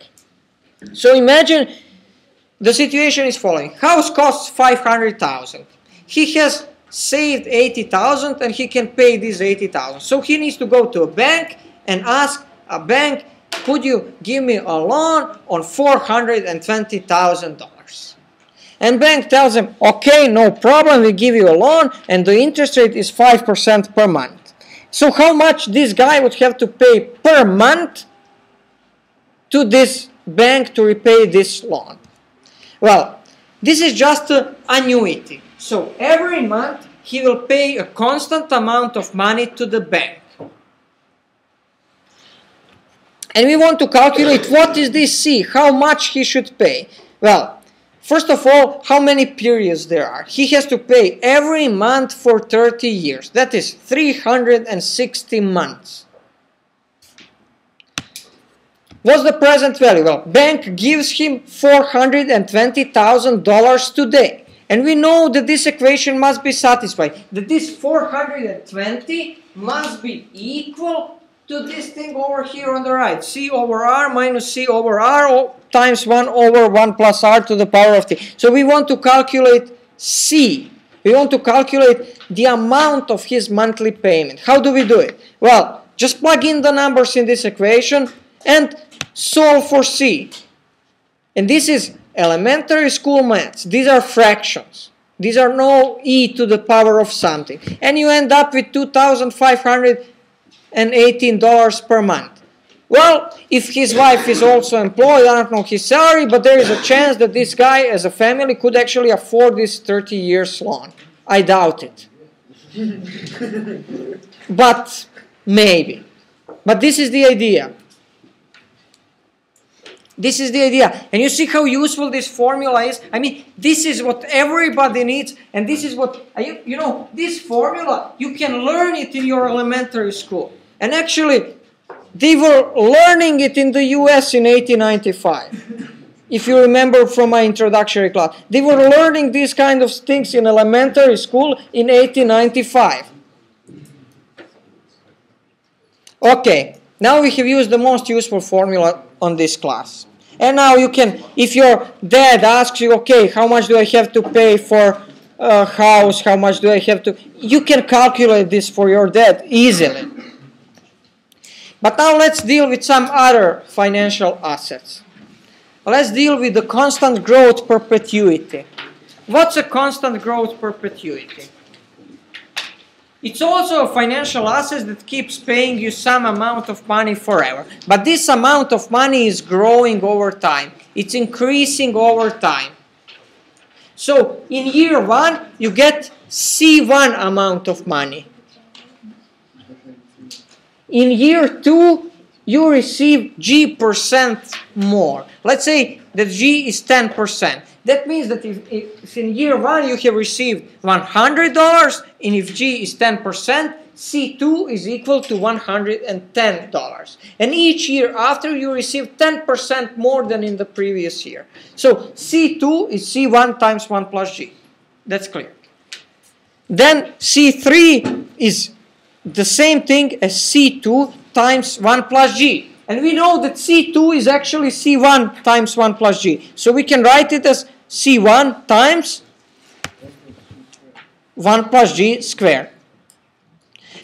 So imagine the situation is following. House costs $500,000. He has saved $80,000 and he can pay this $80,000. So he needs to go to a bank and ask a bank, could you give me a loan on $420,000? And bank tells him, okay, no problem, we give you a loan, and the interest rate is 5% per month. So how much this guy would have to pay per month to this bank to repay this loan? Well, this is just an annuity. So every month he will pay a constant amount of money to the bank. And we want to calculate what is this C, how much he should pay. Well, first of all, how many periods there are. He has to pay every month for 30 years. That is 360 months. What's the present value? Well, bank gives him $420,000 today. And we know that this equation must be satisfied. That this 420 must be equal to this thing over here on the right. C over R minus C over R times 1 over 1 plus R to the power of T. So we want to calculate C. We want to calculate the amount of his monthly payment. How do we do it? Well, just plug in the numbers in this equation and solve for C. And this is elementary school maths. These are fractions. These are no e to the power of something. And you end up with $2,518 per month. Well, if his wife is also employed, I don't know his salary, but there is a chance that this guy as a family could actually afford this 30 years loan. I doubt it. But maybe. But this is the idea. This is the idea. And you see how useful this formula is? I mean, this is what everybody needs, and this is what, you know, this formula, you can learn it in your elementary school. And actually, they were learning it in the US in 1895. If you remember from my introductory class. They were learning these kind of things in elementary school in 1895. Okay, now we have used the most useful formula on this class. And now you can, if your dad asks you, okay, how much do I have to pay for a house, how much do I have to, you can calculate this for your dad easily. But now let's deal with some other financial assets. Let's deal with the constant growth perpetuity. What's a constant growth perpetuity? It's also a financial asset that keeps paying you some amount of money forever. But this amount of money is growing over time. It's increasing over time. So in year one, you get C1 amount of money. In year two, you receive G% more. Let's say that G is 10%. That means that if in year one you have received $100, and if G is 10%, C2 is equal to $110. And each year after you receive 10% more than in the previous year. So C2 is C1 times 1 plus G. That's clear. Then C3 is the same thing as C2 times 1 plus G. And we know that C2 is actually C1 times 1 plus G. So we can write it as C1 times 1 plus G squared.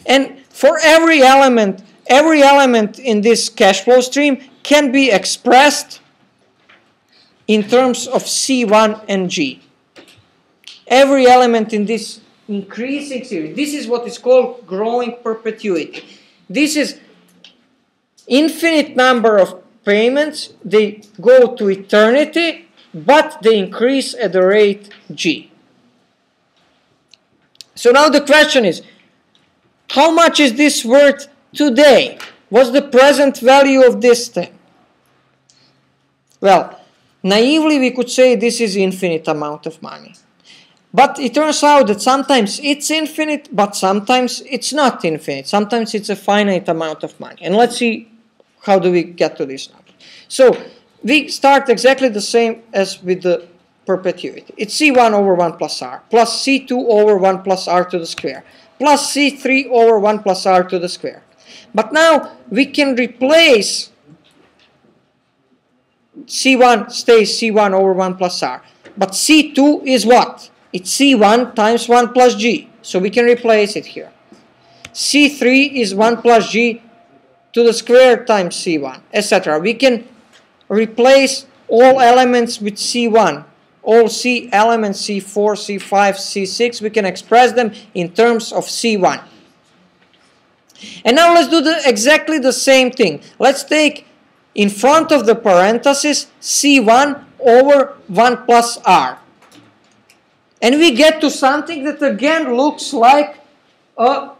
And for every element in this cash flow stream can be expressed in terms of C1 and G. Every element in this increasing series. This is what is called growing perpetuity. This is infinite number of payments. They go to eternity, but they increase at the rate G. So now the question is, how much is this worth today? What's the present value of this thing? Well, naively we could say this is infinite amount of money. But it turns out that sometimes it's infinite, but sometimes it's not infinite. Sometimes it's a finite amount of money. And let's see how do we get to this number. So we start exactly the same as with the perpetuity. It's C1 over 1 plus R, plus C2 over 1 plus R to the square, plus C3 over 1 plus R to the square. But now we can replace C1 stays C1 over 1 plus R. But C2 is what? It's C1 times 1 plus G, so we can replace it here. C3 is 1 plus G to the square times C1, etc. We can replace all elements with C1, all C elements, C4, C5, C6, we can express them in terms of C1. And now let's do exactly the same thing. Let's take in front of the parentheses C1 over 1 plus R. And we get to something that again looks like a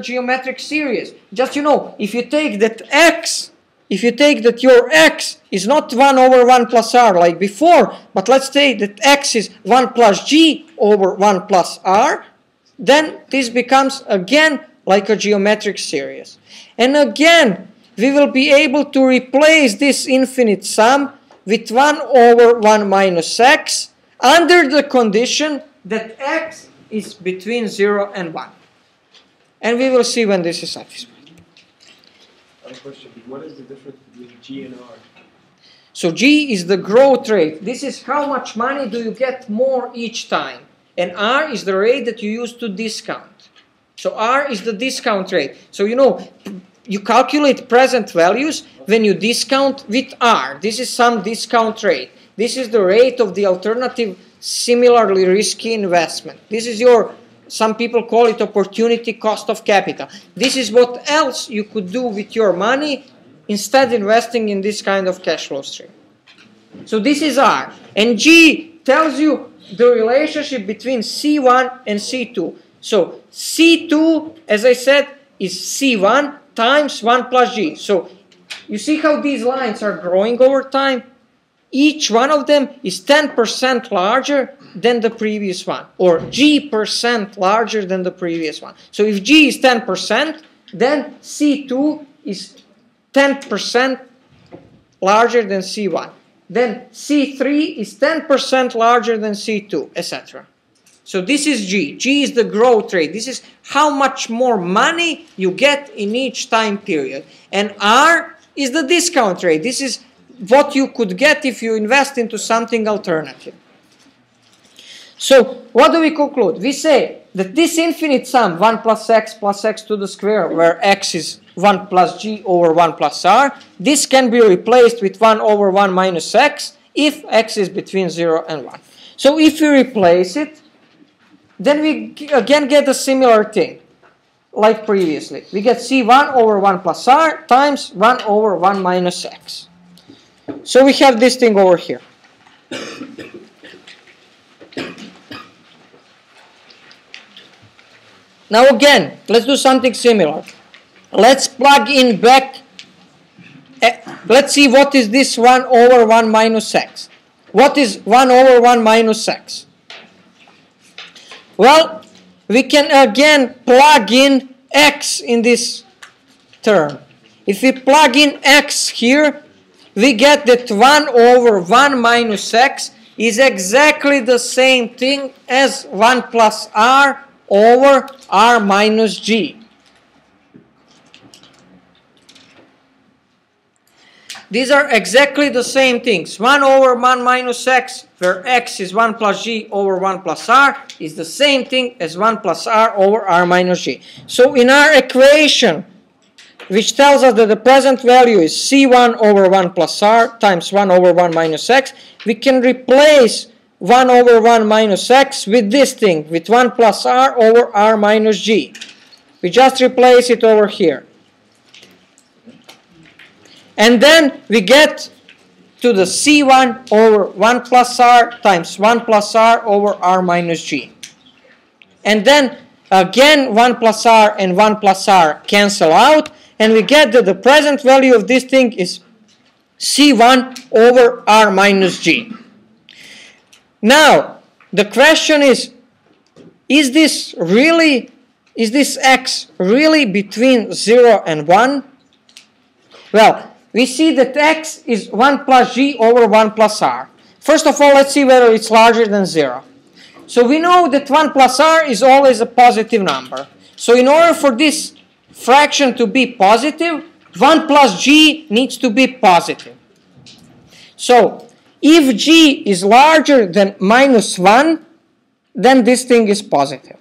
geometric series. Just you know, if you take that x, if you take that your x is not 1 over 1 plus r like before, but let's say that x is 1 plus g over 1 plus r, then this becomes again like a geometric series. And again, we will be able to replace this infinite sum with 1 over 1 minus x, under the condition that x is between 0 and 1. And we will see when this is satisfied. I have a question. What is the difference between G and R? So G is the growth rate. This is how much money do you get more each time. And R is the rate that you use to discount. So R is the discount rate. So you know, you calculate present values when you discount with R. This is some discount rate. This is the rate of the alternative similarly risky investment. This is your, some people call it opportunity cost of capital. This is what else you could do with your money instead investing in this kind of cash flow stream. So this is R. And G tells you the relationship between C1 and C2. So C2, as I said, is C1 times 1 plus G. So you see how these lines are growing over time? Each one of them is 10% larger than the previous one, or G% larger than the previous one. So if G is 10%, then C2 is 10% larger than C1. Then C3 is 10% larger than C2, etc. So this is G. G is the growth rate. This is how much more money you get in each time period. And R is the discount rate. This is what you could get if you invest into something alternative. So what do we conclude? We say that this infinite sum, 1 plus x to the square, where x is 1 plus g over 1 plus r, this can be replaced with 1 over 1 minus x if x is between 0 and 1. So if we replace it, then we again get a similar thing, like previously. We get c1 over 1 plus r times 1 over 1 minus x. So we have this thing over here. Now again, let's do something similar. Let's plug in back. Let's see what is this 1 over 1 minus x. What is 1 over 1 minus x? Well, we can again plug in x in this term. If we plug in x here, we get that 1 over 1 minus x is exactly the same thing as 1 plus r over r minus g. These are exactly the same things. 1 over 1 minus x, where x is 1 plus g over 1 plus r, is the same thing as 1 plus r over r minus g. So in our equation, which tells us that the present value is c1 over 1 plus r times 1 over 1 minus x, we can replace 1 over 1 minus x with this thing, with 1 plus r over r minus g. We just replace it over here. And then we get to the c1 over 1 plus r times 1 plus r over r minus g. And then again 1 plus r and 1 plus r cancel out, and we get that the present value of this thing is c1 over r minus g. Now, the question is this x really between 0 and 1? Well, we see that x is 1 plus g over 1 plus r. First of all, let's see whether it's larger than 0. So we know that 1 plus r is always a positive number. So in order for this fraction to be positive, 1 plus g needs to be positive. So if g is larger than minus 1, then this thing is positive.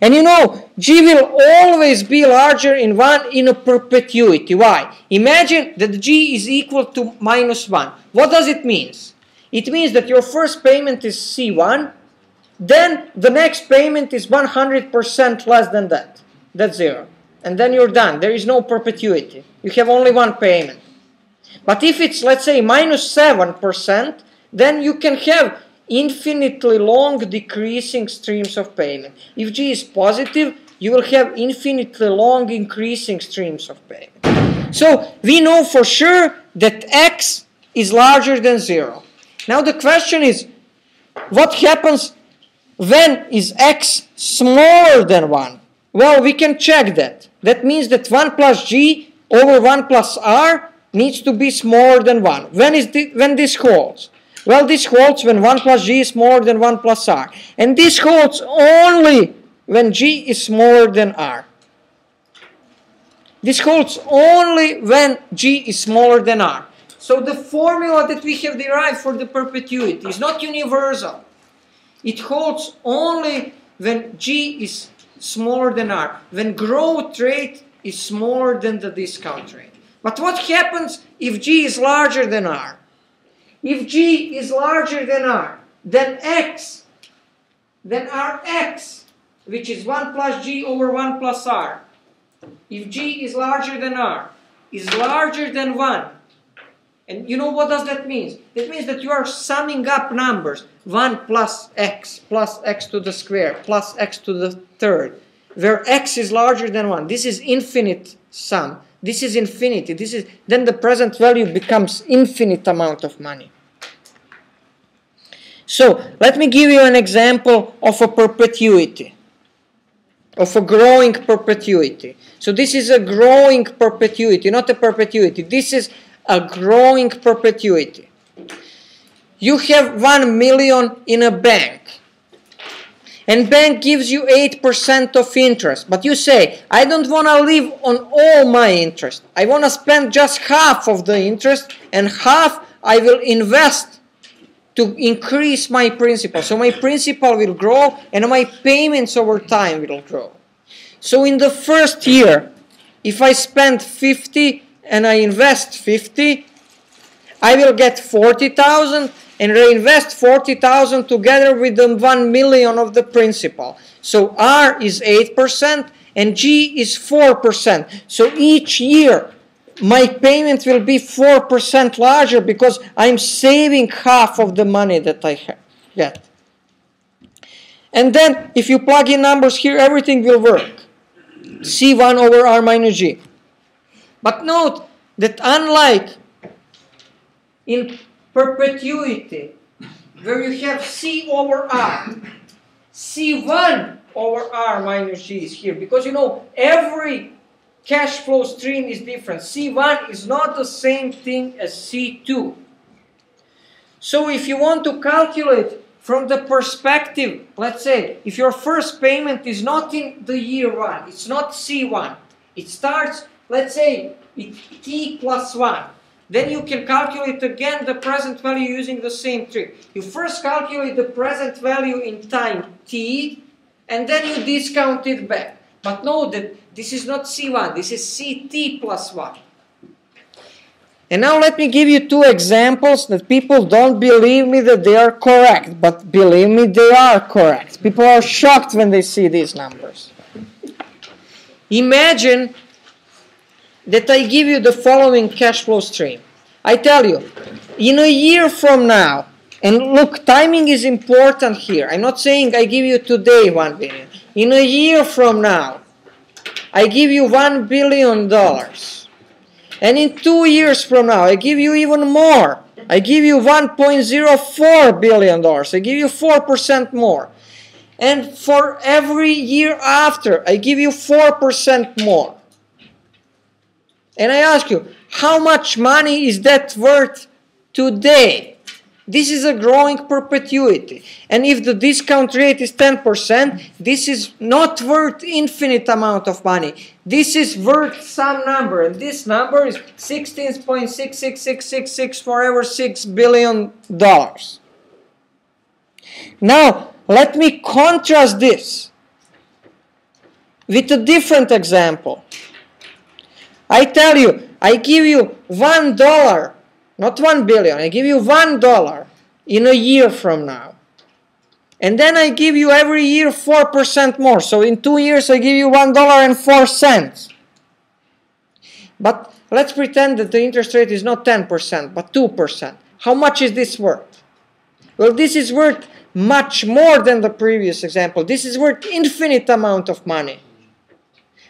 And you know, g will always be larger in 1 in a perpetuity. Why? Imagine that g is equal to minus 1. What does it mean? It means that your first payment is c1, then the next payment is 100% less than that. That's 0. And then you're done. There is no perpetuity. You have only one payment. But if it's, let's say, minus 7%, then you can have infinitely long decreasing streams of payment. If g is positive, you will have infinitely long increasing streams of payment. So we know for sure that x is larger than 0. Now the question is, what happens when is x smaller than 1? Well, we can check that. That means that 1 plus g over 1 plus r needs to be smaller than 1. When this holds? Well, this holds when 1 plus g is smaller than 1 plus r. And this holds only when g is smaller than r. This holds only when g is smaller than r. So the formula that we have derived for the perpetuity is not universal. It holds only when g is smaller than r, when growth rate is smaller than the discount rate. But what happens if g is larger than r? If g is larger than r, then rx, which is 1 plus g over 1 plus r, if g is larger than r, is larger than 1. And you know what does that mean? That means that you are summing up numbers. 1 plus x to the square, plus x to the third, where x is larger than 1. This is infinite sum. This is infinity. Then the present value becomes infinite amount of money. So let me give you an example of a perpetuity, of a growing perpetuity. So this is a growing perpetuity, not a perpetuity. This is a growing perpetuity. You have 1 million in a bank. and bank gives you 8% of interest, but you say, I don't want to live on all my interest. I want to spend just half of the interest and half I will invest to increase my principal. So my principal will grow and my payments over time will grow. So in the first year, if I spend 50 and I invest 50, I will get 40,000 and reinvest 40,000 together with the 1 million of the principal. So R is 8% and G is 4%. So each year my payment will be 4% larger because I'm saving half of the money that I get. And then if you plug in numbers here, everything will work. C1 over R minus G. But note that unlike in perpetuity, where you have C over R, C1 over R minus G is here, because you know every cash flow stream is different. C1 is not the same thing as C2. So if you want to calculate from the perspective, let's say, if your first payment is not in the year one, it's not C1, it starts, let's say, with T plus 1. Then you can calculate again the present value using the same trick. You first calculate the present value in time t, and then you discount it back. But note that this is not C1, this is Ct plus 1. And now let me give you two examples that people don't believe me that they are correct, but believe me, they are correct. People are shocked when they see these numbers. Imagine that I give you the following cash flow stream. I tell you, in a year from now, and look, timing is important here. I'm not saying I give you today 1 billion. In a year from now, I give you $1 billion. And in 2 years from now, I give you even more. I give you $1.04 billion. I give you 4% more. And for every year after, I give you 4% more. And I ask you, how much money is that worth today? This is a growing perpetuity. And if the discount rate is 10%, this is not worth infinite amount of money. This is worth some number. And this number is $16.66666 forever $6 billion. Now, let me contrast this with a different example. I tell you, I give you $1, not 1 billion, I give you $1 in a year from now. And then I give you every year 4% more. So in 2 years, I give you $1.04. But let's pretend that the interest rate is not 10%, but 2%. How much is this worth? Well, this is worth much more than the previous example. This is worth infinite amount of money,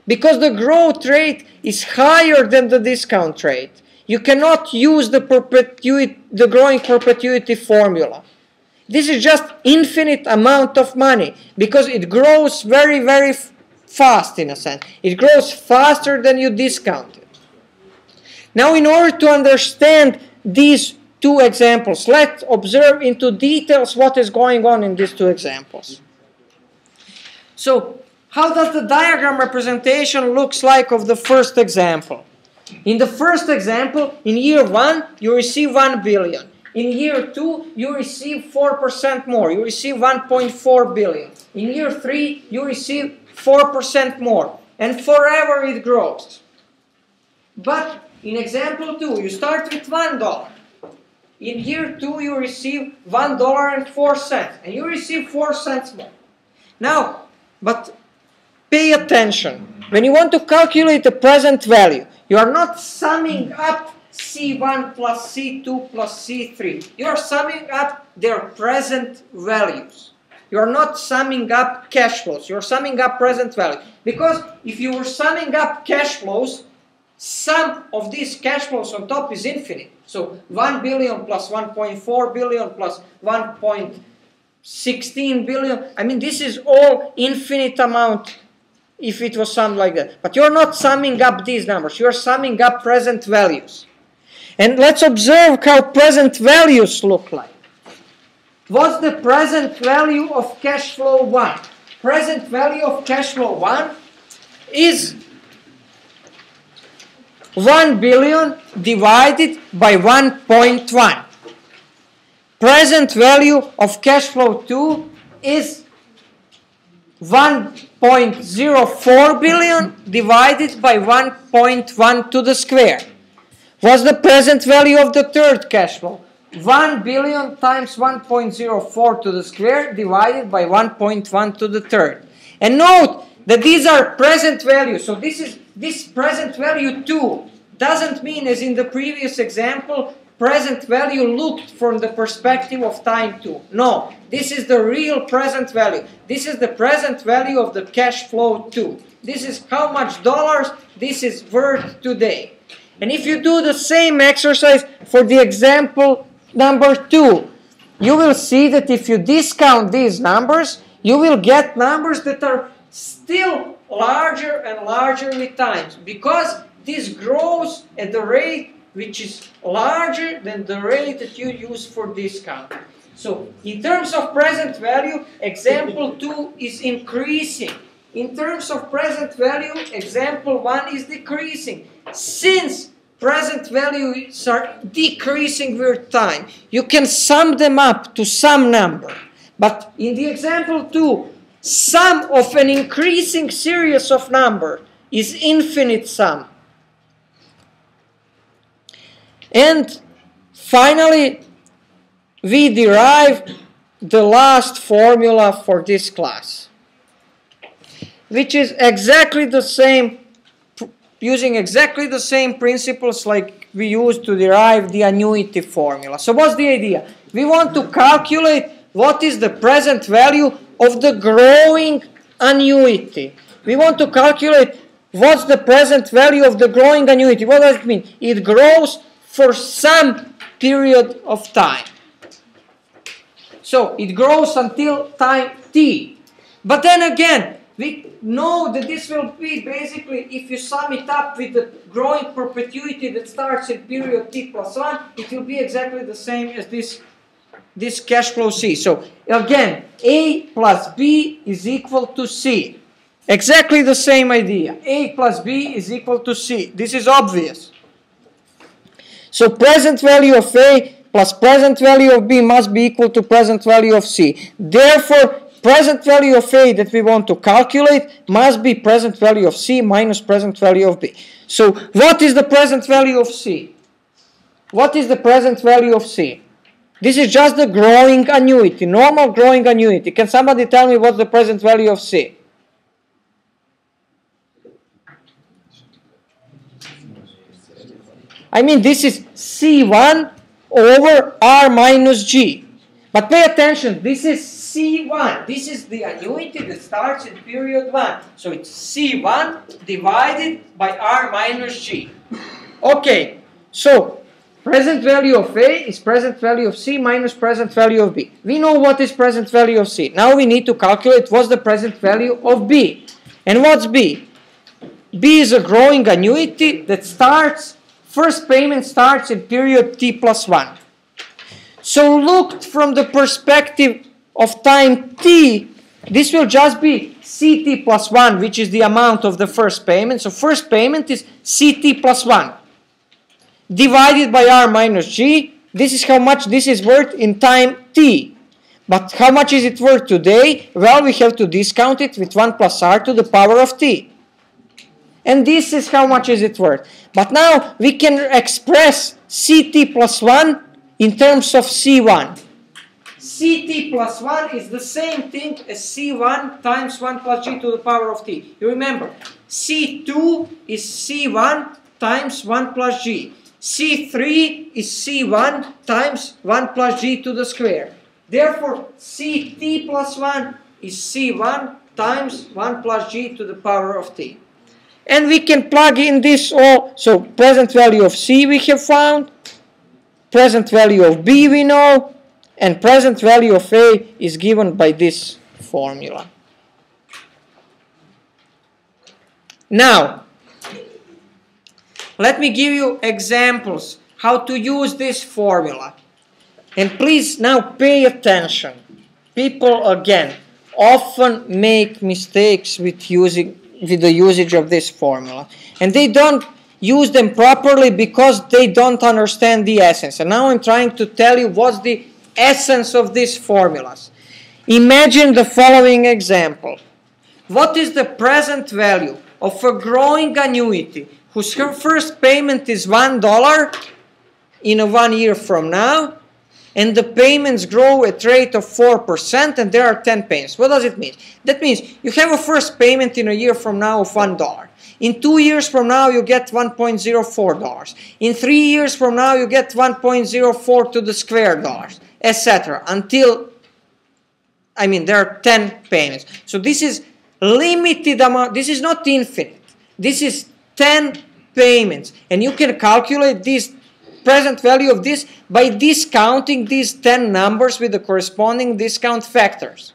because the growth rate is higher than the discount rate. You cannot use the growing perpetuity formula. This is just infinite amount of money, because it grows very, very fast in a sense. It grows faster than you discount it. Now, in order to understand these two examples, let's observe into details what is going on in these two examples. So, how does the diagram representation looks like of the first example? In the first example, in year 1, you receive 1 billion. In year 2, you receive 4% more. You receive 1.4 billion. In year 3, you receive 4% more. And forever it grows. But in example 2, you start with $1. In year 2, you receive $1.04. And you receive 4 cents more. Now, but pay attention. When you want to calculate the present value, you are not summing up C1 plus C2 plus C3. You are summing up their present values. You are not summing up cash flows. You are summing up present value. Because if you were summing up cash flows, sum of these cash flows on top is infinite. So 1 billion plus 1.4 billion plus 1.16 billion. I mean, this is all infinite amount if it was summed like that. But you're not summing up these numbers. You're summing up present values. And let's observe how present values look like. What's the present value of cash flow 1? Present value of cash flow 1 is 1 billion divided by 1.1. Present value of cash flow 2 is 1.04 billion divided by 1.1 to the square. What's the present value of the third cash flow? 1 billion times 1.04 to the square divided by 1.1 to the third. And note that these are present values. So this present value 2 doesn't mean, as in the previous example, present value looked from the perspective of time 2. No, this is the real present value. This is the present value of the cash flow 2. This is how much dollars this is worth today. And if you do the same exercise for the example number 2, you will see that if you discount these numbers, you will get numbers that are still larger and larger with times, because this grows at the rate which is larger than the rate that you use for discount. So in terms of present value, example 2 is increasing. In terms of present value, example 1 is decreasing. Since present values are decreasing with time, you can sum them up to some number. But in the example 2, sum of an increasing series of numbers is infinite sum. And finally, we derive the last formula for this class, which is exactly the same, using exactly the same principles like we used to derive the annuity formula. So what's the idea? We want to calculate what is the present value of the growing annuity. We want to calculate what's the present value of the growing annuity. What does it mean? It grows for some period of time. So it grows until time t. But then again, we know that this will be basically, if you sum it up with the growing perpetuity that starts at period t plus 1, it will be exactly the same as this cash flow c. So again, a plus b is equal to c. Exactly the same idea. A plus b is equal to c. This is obvious. So present value of a plus present value of b must be equal to present value of c. Therefore, present value of A that we want to calculate must be present value of C minus present value of B. So what is the present value of C? What is the present value of C? This is just the growing annuity, normal growing annuity. Can somebody tell me what's the present value of C? I mean, this is C1 over R minus G. But pay attention, this is C1. This is the annuity that starts in period 1. So it's C1 divided by R minus G. Okay, so present value of A is present value of C minus present value of B. We know what is present value of C. Now we need to calculate what's the present value of B. And what's B? B is a growing annuity that starts, first payment starts in period T plus 1. So looked from the perspective of time t, this will just be ct plus 1, which is the amount of the first payment. So first payment is ct plus 1 divided by r minus g. This is how much this is worth in time t. But how much is it worth today? Well, we have to discount it with 1 plus r to the power of t. And this is how much is it worth. But now we can express ct plus 1 in terms of C1. Ct plus 1 is the same thing as C1 times 1 plus g to the power of t. You remember, C2 is C1 times 1 plus g. C3 is C1 times 1 plus g to the square. Therefore, Ct plus 1 is C1 times 1 plus g to the power of t. And we can plug in this all. So present value of C we have found. Present value of B we know, and present value of A is given by this formula. Now, let me give you examples how to use this formula. And please now pay attention. People again often make mistakes with the usage of this formula, and they don't use them properly because they don't understand the essence. And now I'm trying to tell you what's the essence of these formulas. Imagine the following example. What is the present value of a growing annuity whose first payment is $1 in a 1 year from now, and the payments grow at rate of 4%, and there are 10 payments. What does it mean? That means you have a first payment in a year from now of $1. In 2 years from now, you get $1.04. In 3 years from now, you get 1.04 to the square dollars, etc. Until, I mean, there are 10 payments. So this is limited amount. This is not infinite. This is 10 payments. And you can calculate this present value of this by discounting these 10 numbers with the corresponding discount factors.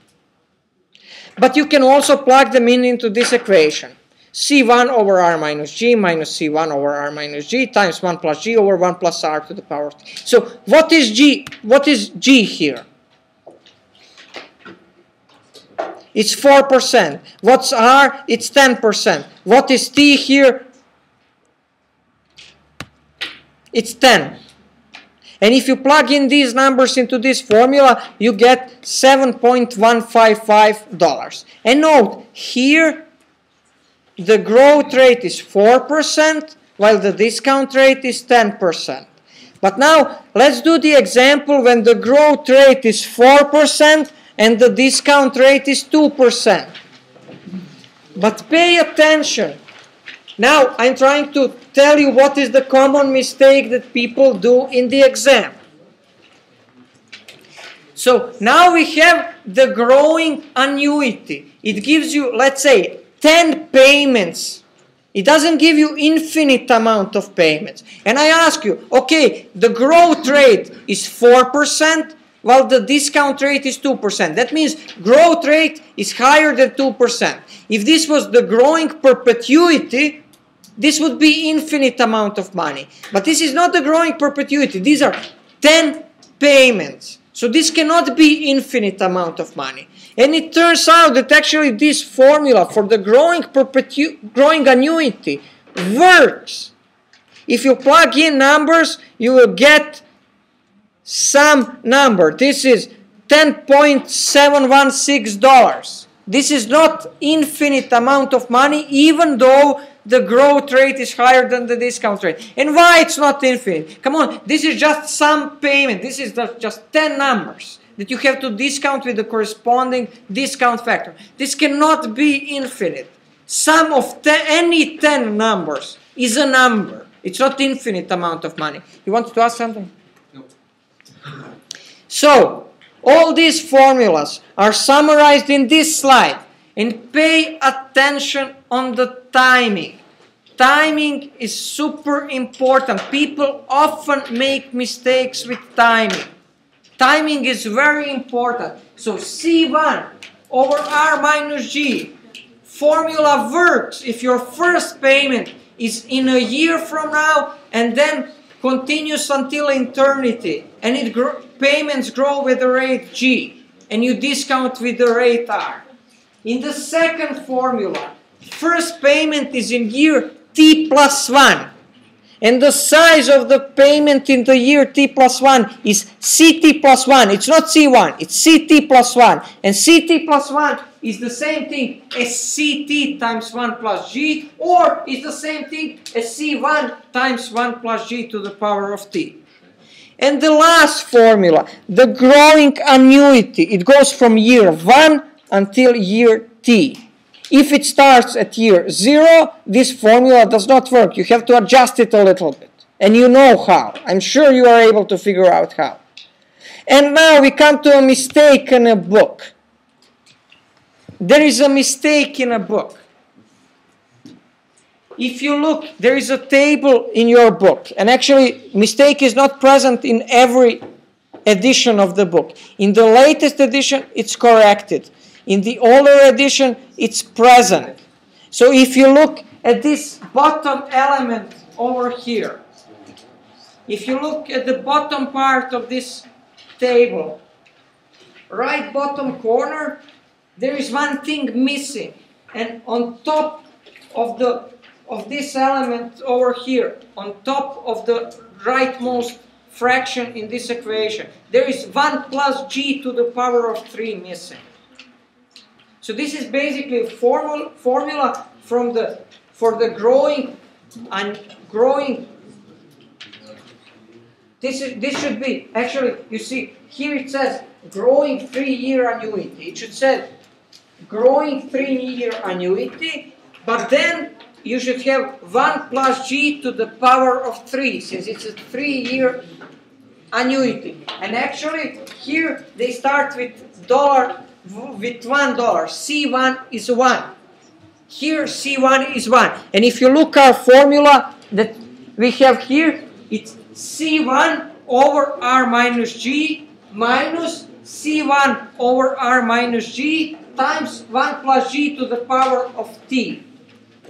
But you can also plug them in into this equation. C1 over R minus C1 over R minus G times 1 plus G over 1 plus R to the power of T. So what is G? What is G here? It's 4%. What's R? It's 10%. What is T here? It's 10. And if you plug in these numbers into this formula, you get $7.155. And note, here the growth rate is 4%, while the discount rate is 10%. But now, let's do the example when the growth rate is 4% and the discount rate is 2%. But pay attention. Now, I'm trying to tell you what is the common mistake that people do in the exam. So, now we have the growing annuity. It gives you, let's say, 10 payments. It doesn't give you infinite amount of payments. And I ask you, okay, the growth rate is 4%, while the discount rate is 2%. That means growth rate is higher than 2%. If this was the growing perpetuity, this would be infinite amount of money. But this is not the growing perpetuity. These are 10 payments. So this cannot be infinite amount of money. And it turns out that actually this formula for the growing annuity works. If you plug in numbers, you will get some number. This is $10.716. This is not infinite amount of money, even though the growth rate is higher than the discount rate. And why it's not infinite? Come on, this is just some payment. This is just 10 numbers that you have to discount with the corresponding discount factor. This cannot be infinite. Sum of any 10 numbers is a number. It's not infinite amount of money. You want to ask something? No. So, all these formulas are summarized in this slide. And pay attention on the timing. Timing is super important. People often make mistakes with timing. Timing is very important. So C1 over R minus G formula works if your first payment is in a year from now and then continues until eternity. And payments grow with the rate G and you discount with the rate R. In the second formula, first payment is in year T plus 1. And the size of the payment in the year T plus 1 is CT plus 1. It's not C1, it's CT plus 1. And CT plus 1 is the same thing as CT times 1 plus G, or is the same thing as C1 times 1 plus G to the power of T. And the last formula, the growing annuity, it goes from year 1 until year T. If it starts at year 0, this formula does not work. You have to adjust it a little bit. And you know how. I'm sure you are able to figure out how. And now we come to a mistake in a book. There is a mistake in a book. If you look, there is a table in your book. And actually, mistake is not present in every edition of the book. In the latest edition, it's corrected. In the older edition, it's present. So if you look at this bottom element over here, if you look at the bottom part of this table. Right bottom corner, there is one thing missing, and on top of this element over here, on top of the rightmost fraction in this equation, there is 1 plus g to the power of 3 missing. So this is basically a formula from the for the growing. This should be, actually, you see, here it says growing 3-year annuity. It should say growing 3-year annuity, but then you should have 1 plus g to the power of 3, since it's a 3-year annuity. And actually, here they start with $1. C1 is 1. Here, C1 is 1. And if you look at our formula that we have here, it's C1 over R minus G minus C1 over R minus G times 1 plus G to the power of T.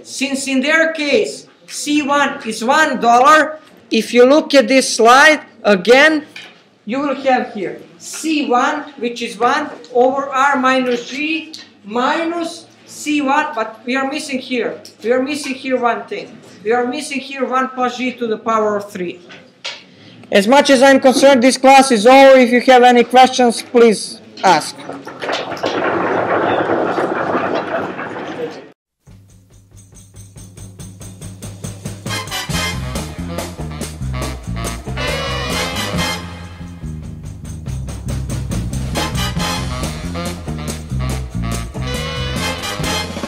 Since in their case C1 is $1, if you look at this slide again, you will have here C1, which is 1 over R minus G minus C1, but we are missing here. We are missing here one thing. We are missing here 1 plus G to the power of 3. As much as I'm concerned, this class is over. If you have any questions, please ask.